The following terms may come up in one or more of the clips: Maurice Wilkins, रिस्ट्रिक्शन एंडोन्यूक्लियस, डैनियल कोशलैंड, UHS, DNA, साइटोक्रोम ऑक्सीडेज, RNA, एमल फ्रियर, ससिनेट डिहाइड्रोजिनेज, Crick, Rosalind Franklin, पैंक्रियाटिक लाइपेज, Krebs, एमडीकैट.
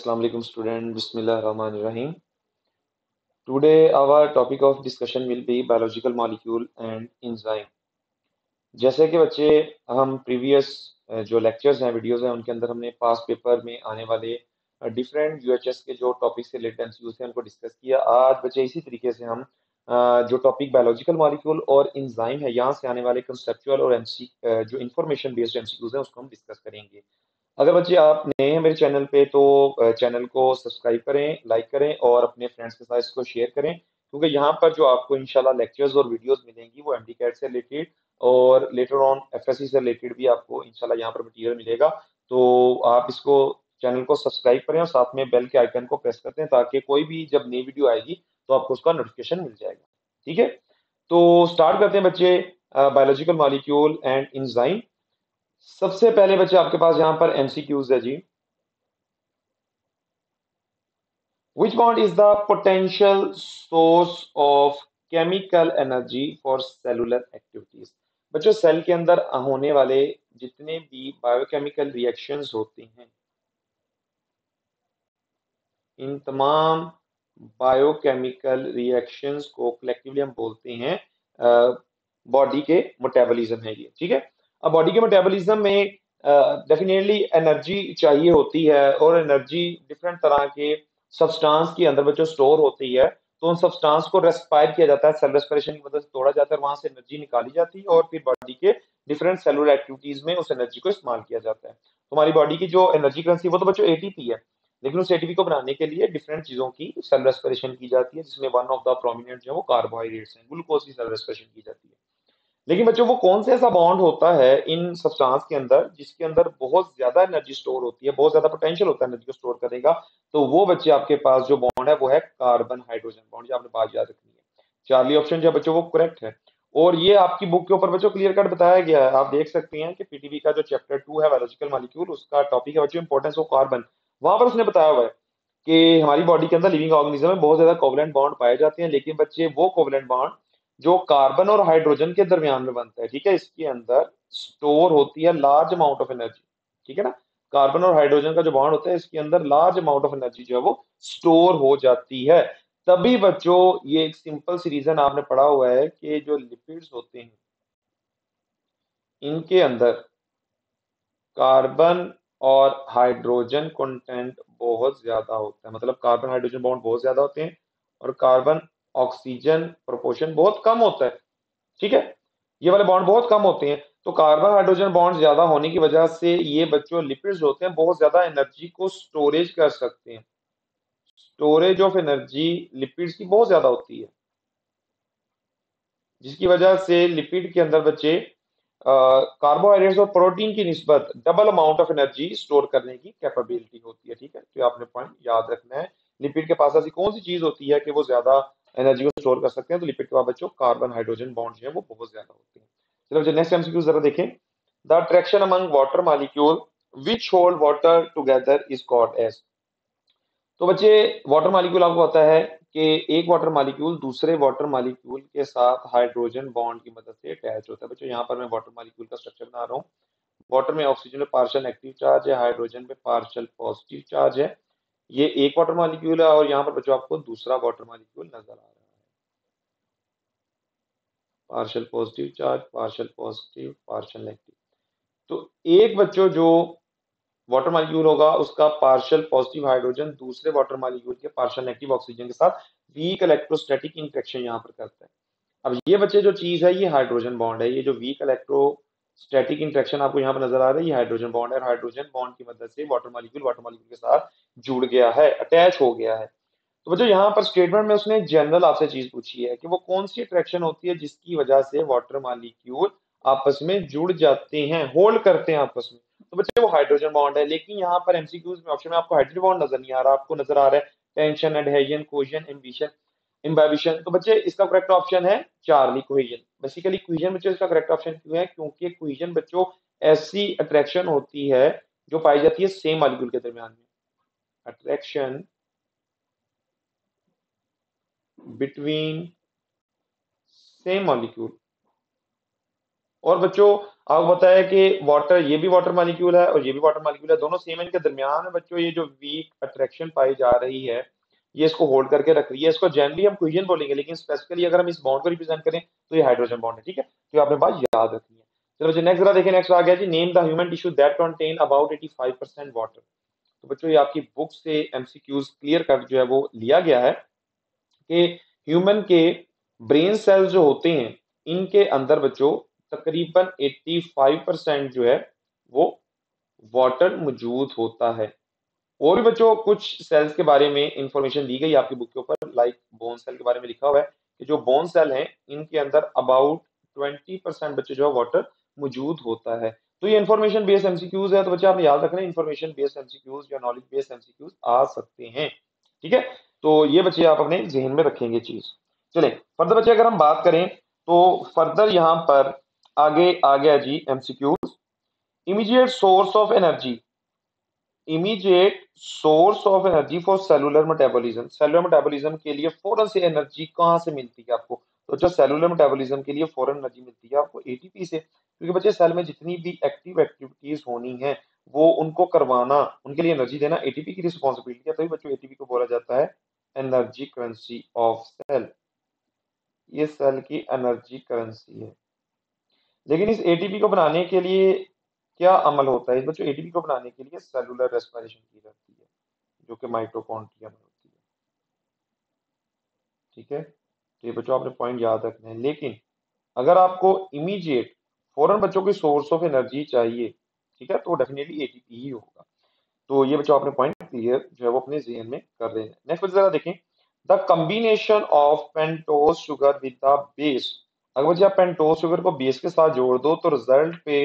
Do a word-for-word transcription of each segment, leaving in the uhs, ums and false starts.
Assalamu alaikum students, Bismillah Rahman Rahim. Today our topic of discussion will be biological molecule and enzyme. जैसे कि बच्चे हम previous जो lectures हैं videos हैं उनके अंदर हमने past paper में आने वाले different U H S के जो topics से related issues हैं उनको discuss किया. आज बच्चे इसी तरीके से हम जो topic biological molecule और enzyme है यहाँ से आने वाले conceptual और M C जो information based M C Qs हैं उसको हम discuss करेंगे. अगर बच्चे आप नए हैं मेरे चैनल पे तो चैनल को सब्सक्राइब करें, लाइक करें और अपने फ्रेंड्स के साथ इसको शेयर करें, क्योंकि यहाँ पर जो आपको इंशाल्लाह लेक्चर्स और वीडियोस मिलेंगी वो एमडीकैट से रिलेटेड और लेटर ऑन एफएससी से रिलेटेड भी आपको इंशाल्लाह यहाँ पर मटीरियल मिलेगा. तो आप इसको चैनल को सब्सक्राइब करें और साथ में बेल के आइकन को प्रेस करते हैं ताकि कोई भी जब नई वीडियो आएगी तो आपको उसका नोटिफिकेशन मिल जाएगा. ठीक है, तो स्टार्ट करते हैं बच्चे बायोलॉजिकल मॉलिक्यूल एंड एंजाइम. सबसे पहले बच्चे आपके पास यहां पर एमसीक्यूज है जी. Which bond is the potential source of chemical energy for cellular activities. बच्चों सेल के अंदर होने वाले जितने भी बायोकेमिकल रिएक्शंस होते हैं इन तमाम बायोकेमिकल रिएक्शंस को कलेक्टिवली हम बोलते हैं बॉडी के मेटाबॉलिज्म है ये. ठीक है, अब बॉडी के मेटाबॉलिज्म में डेफिनेटली एनर्जी चाहिए होती है और एनर्जी डिफरेंट तरह के सब्सटेंस के अंदर बच्चों स्टोर होती है, तो उन सब्सटेंस को रेस्पायर किया जाता है, सेल रेस्पिरेशन की मदद से तोड़ा जाता है, वहां से एनर्जी निकाली जाती है और फिर बॉडी के डिफरेंट सेलुलर एक्टिविटीज में उस एनर्जी को इस्तेमाल किया जाता है. हमारी बॉडी की जो एनर्जी करेंसी वो तो बच्चों एटीपी है, लेकिन उस एटीपी को बनाने के लिए डिफरेंट चीजों की सेल रेस्पिरेशन की जाती है, जिसमें वन ऑफ द प्रोमिनेंट जो है वो कार्बोहाइड्रेट्स हैं, ग्लूकोज की सेल रेस्पिरेशन की जाती है. लेकिन बच्चों वो कौन सा ऐसा बॉन्ड होता है इन सब्सटेंस के अंदर जिसके अंदर बहुत ज्यादा एनर्जी स्टोर होती है, बहुत ज्यादा पोटेंशियल होता है एनर्जी को स्टोर करने का, तो वो बच्चे आपके पास जो बॉन्ड है वो है कार्बन हाइड्रोजन बॉन्ड. जो आपने बात याद रखनी है, चार्ली ऑप्शन जो बच्चों वो करेक्ट है और ये आपकी बुक के ऊपर बच्चों क्लियर कट बताया गया है. आप देख सकते हैं कि पीटीवी का जो चैप्टर टू है बायोलॉजिकल मॉलिक्यूल उसका टॉपिक है बच्चों इंपॉर्टेंस ऑफ कार्बन. वहां पर उसने बताया हुआ है कि हमारी बॉडी के अंदर लिविंग ऑर्गेनिज्म में बहुत ज्यादा कोवेलेंट बॉन्ड पाए जाते हैं, लेकिन बच्चे वो कोवेलेंट बॉन्ड जो कार्बन और हाइड्रोजन के दरमियान में बनता है, ठीक है, इसके अंदर स्टोर होती है लार्ज अमाउंट ऑफ एनर्जी. ठीक है ना, कार्बन और हाइड्रोजन का जो बॉन्ड होता है इसके अंदर लार्ज अमाउंट ऑफ एनर्जी जो है वो स्टोर हो जाती है. तभी बच्चों ये एक सिंपल सी रीजन आपने पढ़ा हुआ है कि जो लिपिड्स होते हैं इनके अंदर कार्बन और हाइड्रोजन कंटेंट बहुत ज्यादा होता है, मतलब कार्बन हाइड्रोजन बॉन्ड बहुत ज्यादा होते हैं और कार्बन ऑक्सीजन प्रोपोर्शन बहुत कम होता है. ठीक है, ये वाले बॉन्ड बहुत कम होते हैं, तो कार्बन हाइड्रोजन बॉन्ड ज्यादा होने की वजह से ये बच्चों लिपिड्स होते हैं बहुत ज्यादा एनर्जी को स्टोरेज कर सकते हैं. स्टोरेज ऑफ एनर्जी लिपिड्स की बहुत ज्यादा होती है, जिसकी वजह से लिपिड के अंदर बच्चे कार्बोहाइड्रेट्स और प्रोटीन की निस्बत double amount of energy store करने की कैपेबिलिटी होती है. ठीक है, तो आपने पॉइंट याद रखना है, लिपिड के पास ऐसी कौन सी चीज होती है कि वो ज्यादा एनर्जी को स्टोर कर सकते हैं, तो लिपिड के बाद बच्चों कार्बन हाइड्रोजन बॉन्ड जो है वो बहुत ज्यादा होते हैं. चलो बच्चों नेक्स्ट एमसीक्यू जरा देखें. The attraction among water molecule which hold water together is called as. तो बच्चे वाटर मॉलिक्यूल आपको पता है कि एक वाटर मॉलिक्यूल दूसरे वाटर मॉलिक्यूल के साथ हाइड्रोजन बॉन्ड की मदद से अटैच होता है. बच्चों यहाँ पर मैं वाटर मॉलिक्यूल का स्ट्रक्चर बना रहा हूँ. वाटर में ऑक्सीजन में पार्शियल नेगेटिव चार्ज है, हाइड्रोजन पे पार्शियल पॉजिटिव चार्ज है. ये एक वाटर मॉलिक्यूल है और यहाँ पर बच्चों आपको दूसरा वाटर मॉलिक्यूल नजर आ रहा है, partial positive charge, partial positive, partial negative. तो एक बच्चों जो वाटर मॉलिक्यूल होगा उसका पार्शियल पॉजिटिव हाइड्रोजन दूसरे वाटर मॉलिक्यूल के पार्शियल नेगेटिव ऑक्सीजन के साथ वीक इलेक्ट्रोस्टैटिक इंटरेक्शन यहाँ पर करता है. अब ये बच्चे जो चीज है ये हाइड्रोजन बॉन्ड है, ये जो वीक इलेक्ट्रो स्टैटिक इंटरेक्शन आपको यहाँ पर नजर आ रही है हाइड्रोजन बॉन्ड है, और हाइड्रोजन बॉन्ड की मदद से वाटर मॉलिक्यूल वाटर मॉलिक्यूल के साथ जुड़ गया है, अटैच हो गया है. तो बच्चों यहाँ पर स्टेटमेंट में उसने जनरल आपसे चीज पूछी है कि वो कौन सी अट्रैक्शन होती है जिसकी वजह से वाटर मॉलिक्यूल आपस में जुड़ जाते हैं, होल्ड करते हैं आपस में. तो बच्चे वो हाइड्रोजन बॉन्ड है, लेकिन यहाँ पर एमसीक्यूज में ऑप्शन में आपको हाइड्रोजन बॉन्ड नजर नहीं आ रहा, आपको नजर आ रहा है tension, adhesion, cohesion, ambition, imbibition. तो बच्चे इसका करेक्ट ऑप्शन है चार्ली कोहेजन. बेसिकली कोहेजन बच्चों इसका करेक्ट ऑप्शन क्यों है, क्योंकि कोहेजन बच्चों ऐसी अट्रैक्शन होती है जो पाई जाती है सेम मॉलिक्यूल के दरमियान में. अट्रैक्शन बिटवीन सेम मॉलिक्यूल और बच्चों आपको पता है कि वाटर, ये भी वाटर मालिक्यूल है और ये भी वाटर मालिक्यूल है, दोनों सेम है। इनके दरमियान में बच्चों ये जो वीक अट्रैक्शन पाई जा रही है ये इसको होल्ड करके रख रही है। इसको जनरली हम क्यूजन बोलेंगे, लेकिन स्पेसिफिकली अगर हम इस बॉन्ड को रिप्रेजेंट करें तो ये हाइड्रोजन बॉन्ड है। ठीक है, तो आपने बात याद रखनी है। चलो बच्चों नेक्स्ट जरा देखिए, नेक्स्ट आ गया जी name the human tissue that contain about पचासी परसेंट वाटर। तो बच्चों ये आपकी बुक से एमसीक्यूज क्लियर कर जो है वो लिया गया है कि ह्यूमन के ब्रेन सेल्स जो होते हैं इनके अंदर बच्चों तकरीबन पचासी परसेंट जो है वो वाटर मौजूद होता है। और भी बच्चों कुछ सेल्स के बारे में इंफॉर्मेशन दी गई आपकी बुक के ऊपर, लाइक बोन सेल के बारे में लिखा हुआ है कि जो बोन सेल हैं इनके अंदर अबाउट बीस परसेंट बच्चे जो है वाटर मौजूद होता है। तो ये इंफॉर्मेशन बेस्ड एमसीक्यूज है, तो बच्चे आपने याद रखना इंफॉर्मेशन बेस्ड एमसीक्यूज या नॉलेज बेस्ड एमसीक्यूज आ सकते हैं। ठीक है, तो ये बच्चे आप अपने जहन में रखेंगे चीज। चले फर्दर बच्चे अगर हम बात करें तो फर्दर यहाँ पर आगे आ गया जी MCQs. Immediate source of energy, immediate source of energy for cellular metabolism. Cellular metabolism के लिए फौरन से एनर्जी कहाँ से मिलती है आपको? तो जो सेलुलर मेटाबॉलिज्म के लिए फौरन एनर्जी मिलती है आपको एटीपी से, क्योंकि बच्चे सेल में जितनी भी एक्टिव एक्टिविटीज होनी है वो उनको करवाना, उनके लिए एनर्जी देना एटीपी की रिस्पॉन्सिबिलिटी है। तभी बच्चों एटीपी को बोला जाता है एनर्जी करेंसी ऑफ सेल। ये सेल की एनर्जी करेंसी है। लेकिन इस एटीपी को बनाने के लिए क्या अमल होता है बच्चों? एटीपी को बनाने के लिए सेलुलर रेस्पिरेशन की जाती है जो कि माइटोकॉन्ड्रिया में होती है। ठीक है, तो ये बच्चों आपने पॉइंट याद रखना है। लेकिन अगर आपको इमीडिएट फौरन बच्चों की सोर्स ऑफ एनर्जी चाहिए, ठीक है, तो डेफिनेटली एटीपी ही होगा। तो ये बच्चों आपने पॉइंट क्लियर जो है वो अपने जहन में कर देना है। नेक्स्ट बच्चे जरा देखें the combination of pentose sugar with the base. अगर बच्चे आप पेंटोज शुगर को बेस के साथ जोड़ दो तो रिजल्ट पे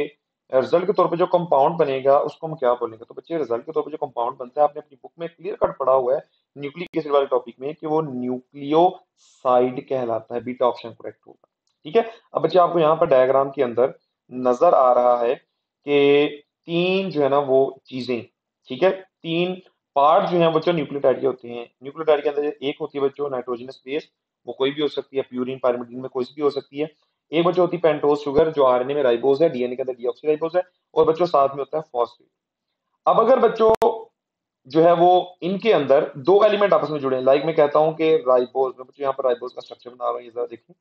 रिजल्ट के तौर पे जो कंपाउंड बनेगा उसको हम क्या बोलेंगे? तो बच्चे रिजल्ट के तौर पे जो कंपाउंड बनता है आपने अपनी बुक में क्लियर कट पढ़ा हुआ है न्यूक्लिक एसिड वाले टॉपिक में कि वो न्यूक्लियोसाइड कहलाता है। बीटा ऑप्शन करेक्ट होगा। ठीक है, अब बच्चे आपको यहाँ पर डायग्राम के अंदर नजर आ रहा है कि तीन जो है ना वो चीजें, ठीक है, तीन पार्ट जो है बच्चों न्यूक्लियोटाइड के होते हैं। न्यूक्लियोटाइड के अंदर एक होती है बच्चों नाइट्रोजनस बेस, वो कोई भी हो सकती है, प्यूरिन पायरिमिडीन में कोई भी हो सकती है। एक बच्चों होती है पेंटोज शुगर जो आरएनए में राइबोज है, डीएनए के अंदर डीऑक्सीराइबोज है, और बच्चों साथ में होता है फॉस्फेट। अब अगर बच्चों जो है वो इनके अंदर दो एलिमेंट आपस में जुड़े, लाइक मैं कहता हूं कि राइबोज में बच्चों यहाँ पर राइबोज का स्ट्रक्चर बना रहा हूँ, ये जरा देखिए।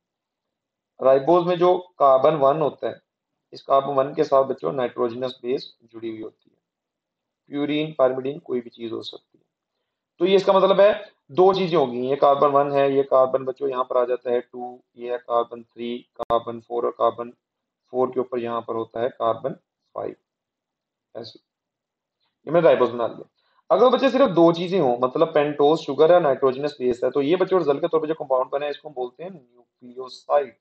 राइबोज में जो कार्बन वन होता है इस कार्बन वन के साथ बच्चों नाइट्रोजनस बेस जुड़ी हुई होती है, प्यूरिन पायरिमिडीन कोई भी चीज हो सकती है। तो ये इसका मतलब है दो चीजें होगी, ये कार्बन वन है, ये कार्बन बच्चों यहाँ पर आ जाता है टू, ये है कार्बन थ्री, कार्बन फोर, और कार्बन फोर के ऊपर यहाँ पर होता है कार्बन फाइव। ऐसे ये मैंने राइबोज बना लिया। अगर बच्चे सिर्फ दो चीजें हों, मतलब पेंटोज शुगर है, नाइट्रोजनस बेस है, तो ये बच्चों रिजल्ट के तौर पर जो कंपाउंड बना है इसको हम बोलते हैं न्यूक्लियोसाइड।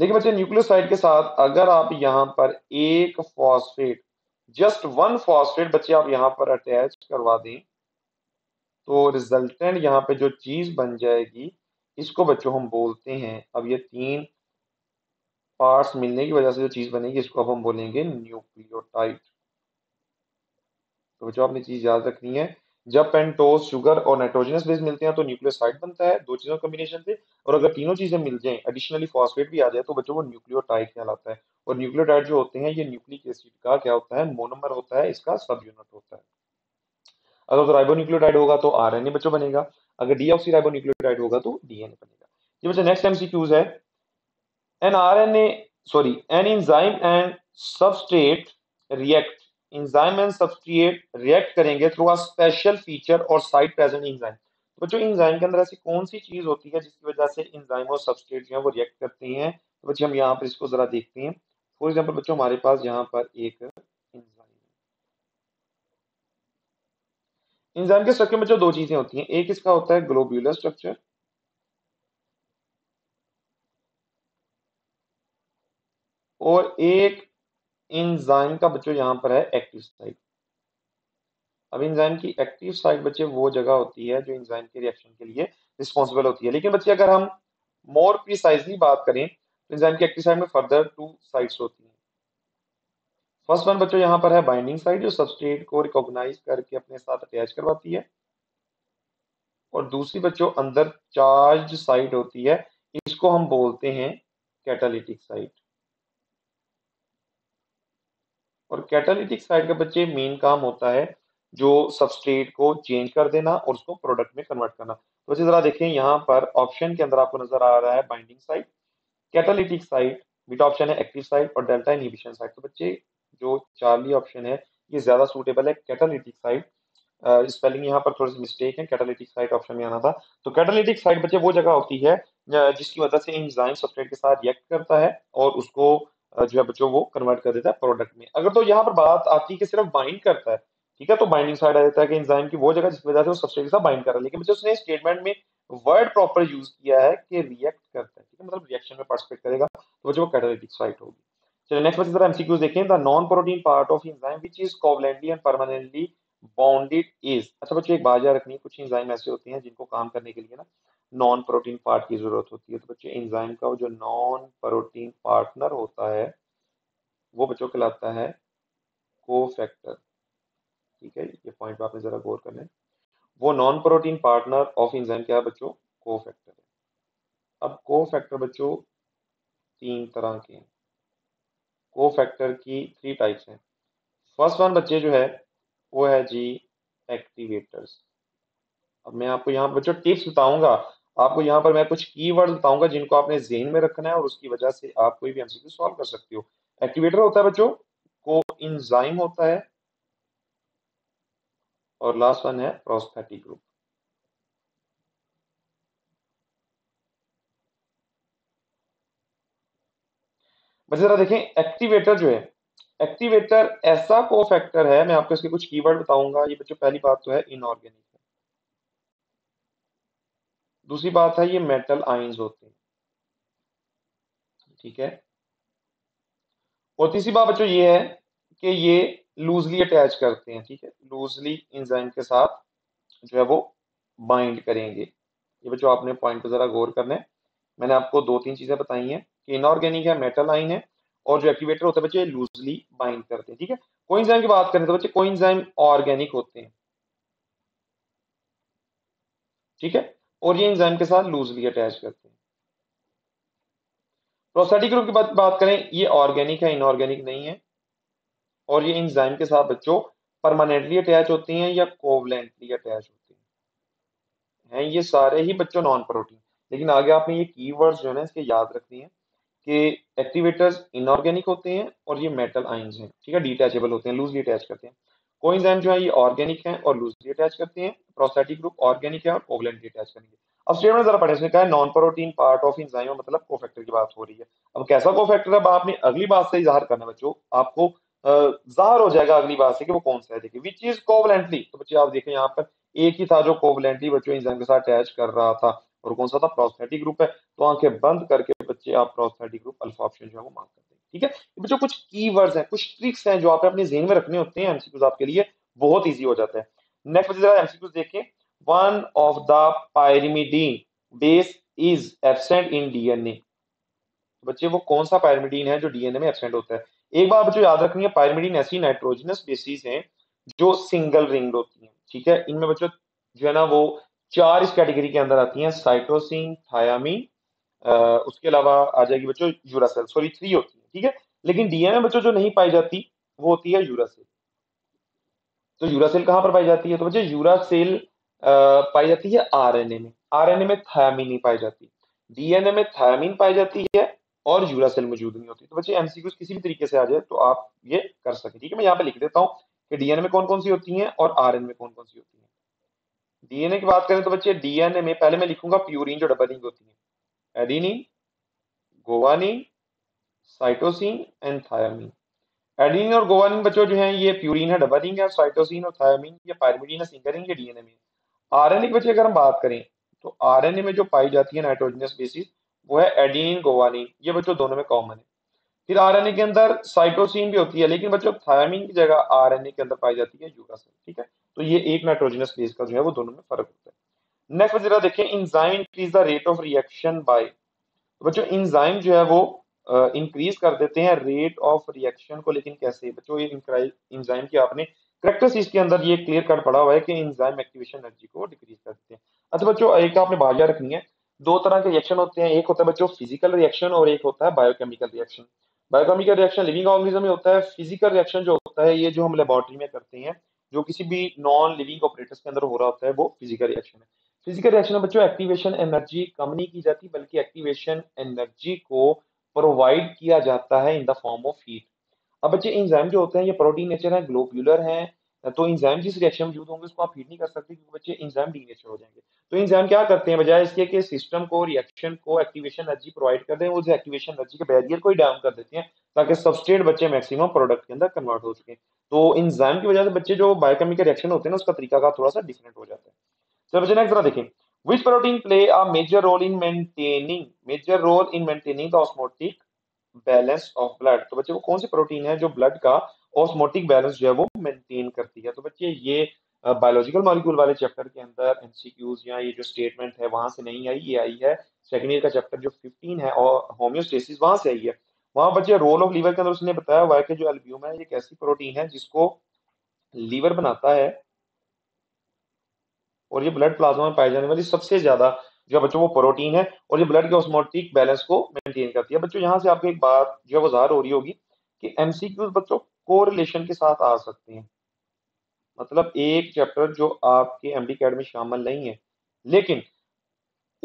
लेकिन बच्चे न्यूक्लियोसाइड के साथ अगर आप यहाँ पर एक फॉस्फेट, जस्ट वन फॉस्फेट बच्चे आप यहाँ पर अटैच करवा दें तो रिजल्टेंट यहाँ पे जो चीज बन जाएगी इसको बच्चों हम बोलते हैं, अब ये तीन पार्ट्स मिलने की वजह से जो चीज बनेगी इसको अब हम बोलेंगे न्यूक्लियोटाइड। तो बच्चों आपने चीज याद रखनी है, जब पेंटोज शुगर और नाइट्रोजनस बेस मिलते हैं तो न्यूक्लियोसाइड बनता है दो चीजों के कॉम्बिनेशन से, और अगर तीनों चीजें मिल जाएं, एडिशनली फॉस्फेट भी आ जाए, तो बच्चों वो न्यूक्लियोटाइड कहलाता है। और न्यूक्लियोटाइड जो होते हैं ये न्यूक्लिक एसिड का क्या होता है? मोनोमर होता है, इसका सब यूनिट होता है। अगर तो राइबोन्यूक्लियोटाइड होगा तो आरएनए बच्चों बनेगा, अगर डीऑक्सीराइबोन्यूक्लियोटाइड होगा तो डीएनए बनेगा। ये बच्चों नेक्स्ट एमसीक्यूज है an RNA sorry an enzyme and substrate react. Enzyme and substrate react करेंगे through a special feature or site present enzyme. बच्चों एंजाइम के अंदर ऐसी कौन सी चीज होती है जिसकी वजह से एंजाइम और सबस्ट्रेट जो है वो रिएक्ट करते हैं? तो बच्चे हम यहाँ पर इसको जरा देखते हैं। फॉर एग्जाम्पल बच्चों हमारे पास यहाँ पर एक एंजाइम है। एंजाइम के स्ट्रक्चर में जो दो चीजें होती हैं, एक इसका होता है ग्लोब्यूलर स्ट्रक्चर, और एक एंजाइम का बच्चों यहाँ पर है एक्टिव साइट। अब एंजाइम की एक्टिव साइट बच्चे वो जगह होती है जो एंजाइम के रिएक्शन के लिए रिस्पॉन्सिबल होती है। लेकिन बच्चे अगर हम मोर प्रिसाइजली बात करें तो एंजाइम की एक्टिव साइट में फर्दर टू साइट्स होती हैं। फर्स्ट वन बच्चों यहाँ पर है बाइंडिंग साइट जो सबस्ट्रेट को रिकॉग्नाइज करके अपने साथ अटैच करवाती है, और दूसरी बच्चों अंदर चार्ज साइट होती है, इसको हम बोलते हैं कैटालिटिक साइट। और कैटालिटिक साइट का बच्चे मेन काम होता है जो सबस्ट्रेट को चेंज कर देना और उसको प्रोडक्ट में कन्वर्ट करना। तो बच्चे जरा देखें यहाँ पर ऑप्शन के अंदर आपको नजर आ रहा है binding site, catalytic site, beta option है एक्टिव साइट और डेल्टा इनहिबिशन साइट। तो बच्चे जो चार्ली ऑप्शन है ये ज्यादा सूटेबल है कैटालिटिक साइट। स्पेलिंग uh, यहाँ पर थोड़ी सी मिस्टेक है, कैटालिटिक साइट ऑप्शन में आना था। तो कैटालिटिक साइट बच्चे वो जगह होती है जिसकी मदद से एंजाइम सबस्ट्रेट के साथ रिएक्ट करता है और उसको जो है बच्चों वो कन्वर्ट कर देता है प्रोडक्ट में। अगर तो यहाँ पर बात आती है कि सिर्फ बाइंड करता है, ठीक है, तो बाइंडिंग साइट आ जाता है कि एंजाइम की वो जगह जिसकी वजह से वो सबस्ट्रेट के साथ बाइंड कर रहा है। लेकिन बच्चे उसने स्टेटमेंट में वर्ड प्रॉपर यूज किया है कि रिएक्ट करता है, ठीक है, मतलब रिएक्शन में पार्टिसिपेट करेगा, तो बच्चों कैटालिटिक साइट होगी। चलिए नेक्स्ट बच्चे जरा एमसीक्यूज देखें। The non protein part of enzyme which is covalently and permanently bonded is. अच्छा बच्चों एक बात याद रखनी है, कुछ एंजाइम ऐसे होते हैं जिनको काम करने के लिए ना नॉन प्रोटीन पार्ट की जरूरत होती है। तो बच्चे एंजाइम का जो नॉन प्रोटीन पार्टनर होता है वो बच्चों कहलाता है कोफैक्टर, ठीक है, ये पॉइंट पे आपने जरा गौर करना है। वो non protein partner of enzyme क्या है बच्चों? कोफैक्टर है। अब कोफैक्टर बच्चों तीन तरह के हैं, कोफैक्टर की थ्री टाइप्स हैं। फर्स्ट वन बच्चे जो है वो है जी एक्टिवेटर्स। अब मैं आपको यहाँ पर बच्चों टिप्स बताऊंगा, आपको यहाँ पर मैं कुछ कीवर्ड बताऊंगा जिनको आपने जेहन में रखना है और उसकी वजह से आप कोई भी एमसीक्यू सॉल्व कर सकते हो। एक्टिवेटर होता है बच्चों को इंजाइम होता है और लास्ट वन है प्रोस्थेटिक ग्रुप। बच्चे जरा देखें एक्टिवेटर जो है, एक्टिवेटर ऐसा कोफैक्टर है, मैं आपको इसके कुछ कीवर्ड बताऊंगा। ये बच्चों पहली बात तो है इनऑर्गेनिक है, दूसरी बात है ये मेटल आयंस होते हैं, ठीक है, और तीसरी बात बच्चों ये है कि ये लूजली अटैच करते हैं, ठीक है, लूजली एंजाइम के साथ जो है वो बाइंड करेंगे। ये बच्चों आपने पॉइंट पर जरा गौर करना है, मैंने आपको दो तीन चीजें बताई हैं कि इनऑर्गेनिक है, मेटल आयन है और जो एक्टिवेटर होते हैं बच्चे लूजली बाइंड करते हैं, ठीक है। कोएंजाइम की बात करें तो बच्चे कोएंजाइम ऑर्गेनिक होते हैं, ठीक है, और ये एंजाइम के साथ लूजली अटैच करते हैं। प्रोस्थेटिक ग्रुप की बात बात करें, ये ऑर्गेनिक है, इनऑर्गेनिक नहीं है, और ये एंजाइम के साथ बच्चों परमानेंटली अटैच होते हैं या कोवलेंटली अटैच होते हैं। हैं ये सारे ही बच्चों नॉन प्रोटीन, लेकिन आगे आपने ये कीवर्ड्स जो है ना इसके याद रखनी है कि एक्टिवेटर्स इनऑर्गेनिक होते हैं और ये मेटल आयंस हैं, ठीक है, डिटैचेबल होते हैं, लूजली अटैच करते हैं। कोएंजाइम जो है ये ऑर्गेनिक हैं और लूजली अटैच करते हैं। प्रोस्थेटिक ग्रुप ऑर्गेनिक है और कोवलेंटली अटैच करेंगे। अब स्टेटमेंट जरा पढ़ें, इसमें क्या है? Non protein part of enzyme, मतलब कोफैक्टर की बात हो रही है। अब कैसा कोफैक्टर है आपने अगली बात से इजहार करना है बच्चों, आपको जाहिर हो जाएगा अगली बात से कि वो कौन सा है। देखिए विच इज कोवलेंटली, तो बच्चे आप देखें यहाँ पर एक ही था जो कोवलेंटली बच्चों एंजाइम के साथ अटैच कर रहा था और कौन सा था? प्रोस्थेटिक ग्रुप है। तो आंखें बंद करके बच्चे आप प्रोस्थेटिक ग्रुप अल्फा ऑप्शन जो है वो मार्क करते हैं, ठीक है। बच्चों कुछ कीवर्ड्स हैं, कुछ ट्रिक्स हैं जो आपने अपने ज़हन में रखने होते हैं, एमसीक्यूज आपके लिए बहुत इजी हो जाता है। नेक्स्ट बच्चे जरा एमसीक्यूज देखें। One of the pyrimidine base is absent in DNA, बच्चे वो कौन सा पायरिमिडीन है जो डीएनए में एब्सेंट होता है? एक बार बच्चों याद रखनी है, पायरिमिडीन ऐसी नाइट्रोजनस बेसिस हैं जो सिंगल रिंग्ड होती हैं, ठीक है। इनमें बच्चों जो है ना वो चार इस कैटेगरी के अंदर आती हैं, साइटोसिन, थायामीन, उसके अलावा आ जाएगी बच्चों यूरासिल, सॉरी थ्री होती है, ठीक है। लेकिन डीएनए में बच्चों जो नहीं पाई जाती वो होती है यूरासिल। तो यूरासिल कहाँ पर पाई जाती है? तो बच्चों यूरासिल पाई जाती है आरएनए में। आरएनए में थायामीन नहीं पाई जाती, डीएनए में थायामीन पाई जाती है और यूरासिल मौजूद नहीं होती। तो बच्चे एमसीक्यूज किसी भी तरीके से आ जाए तो आप ये कर सकें, ठीक है। मैं यहाँ पे लिख देता हूँ कि डीएनए में कौन कौन सी होती है और आरएनए में कौन कौन सी होती है। डीएनए की बात करें तो बच्चे डीएनए में पहले मैं लिखूंगा प्यूरीन जो डबल रिंग होती है, adenine, guanine, cytosine and thymine. Adenine और गोवानिन बच्चों जो हैं ये प्यूरीन है, डबल रिंग है, और साइटोसिन और थायामीन ये पायरिमिडीन है, सिंगल रिंग है डीएनए में। आरएनए की बच्चे अगर हम बात करें तो आरएनए में जो पाई जाती है नाइट्रोजनस बेसिस वो है एडेनिन, गोवानिन, ये बच्चों दोनों में कॉमन है। फिर आरएनए के अंदर साइटोसिन भी होती है, लेकिन बच्चों थायामीन की जगह आरएनए के अंदर पाई जाती है यूरासिल, ठीक है। तो ये एक नाइट्रोजनस बेस का जो है वो दोनों में फर्क होता है। नेक्स्ट जरा देखें, enzyme increase the rate of reaction by, तो बच्चों एंजाइम जो है वो इंक्रीज कर देते हैं रेट ऑफ रिएक्शन को, लेकिन कैसे? बच्चों ये एंजाइम की आपने करेक्टरिस्टिक्स के अंदर ये क्लियर कट पड़ा हुआ है कि एंजाइम एक्टिवेशन एनर्जी को डिक्रीज करते हैं। अच्छा बच्चों एक आपने बात याद रखनी है, दो तरह के रिएक्शन होते हैं, एक होता है बच्चों फिजिकल रिएक्शन और एक होता है biochemical reaction. Biochemical reaction living organism में होता है, फिजिकल रिएक्शन जो होता है ये जो हम लेबोरेटरी में करते हैं जो किसी भी नॉन लिविंग ऑपरेटर्स के अंदर हो रहा होता है वो फिजिकल रिएक्शन है। फिजिकल रिएक्शन में बच्चों एक्टिवेशन एनर्जी कम नहीं की जाती बल्कि एक्टिवेशन एनर्जी को प्रोवाइड किया जाता है in the form of heat. अब बच्चे एंजाइम जो होते हैं ये प्रोटीन नेचर है, ग्लोब्यूलर हैं, तो एंजाइम जिस रिएक्शन में यूज होंगे उसको आप हीट नहीं कर सकते क्योंकि बच्चे एंजाइम डीनेचर हो जाएंगे। तो एंजाइम क्या करते हैं बजाय इसके कि सिस्टम को रिएक्शन को एक्टिवेशन एनर्जी प्रोवाइड कर दें, उस एक्टिवेशन एनर्जी के बैरियर को ही डैम कर देते हैं ताकि सबस्ट्रेट बच्चे मैक्सिमम प्रोडक्ट के अंदर कन्वर्ट हो सके। तो एंजाइम की वजह से बच्चे जो बायोकेमिकल रिएक्शन होते हैं ना उसका तरीका थोड़ा सा डिफरेंट हो जाता है। चलो बच्चे नेक्स्ट देखें, which protein play a major role in maintaining major role in maintaining the osmotic balance of blood. तो बच्चे वो कौन सी प्रोटीन है जो ब्लड का ऑस्मोटिक बैलेंस जो है वो मेंटेन करती है। तो बच्चे ये बायोलॉजिकल मॉलिक्यूल वाले चैप्टर के अंदर एमसीक्यूज या ये जो स्टेटमेंट है वहां से नहीं आई, ये आई है सेकंड ईयर का चैप्टर जो फिफ्टीन है और होम्योस्टेसिस वहां से आई है। वहां बच्चे रोल ऑफ लीवर के अंदर उसने बताया हुआ है कि जो एल्ब्यूम है ये एक ऐसी प्रोटीन है जिसको लीवर बनाता है और ये ब्लड प्लाज्मा में पाई जाने वाली सबसे ज्यादा जो बच्चों वो प्रोटीन है और ये ब्लड के ऑस्मोटिक बैलेंस को मेंटेन करती है। बच्चों यहाँ से आपको एक बात जो है वजार हो रही होगी कि एमसीक्यूज बच्चों कोरिलेशन के साथ आ सकते हैं, मतलब एक चैप्टर जो आपके एमडीकैट में शामिल नहीं है लेकिन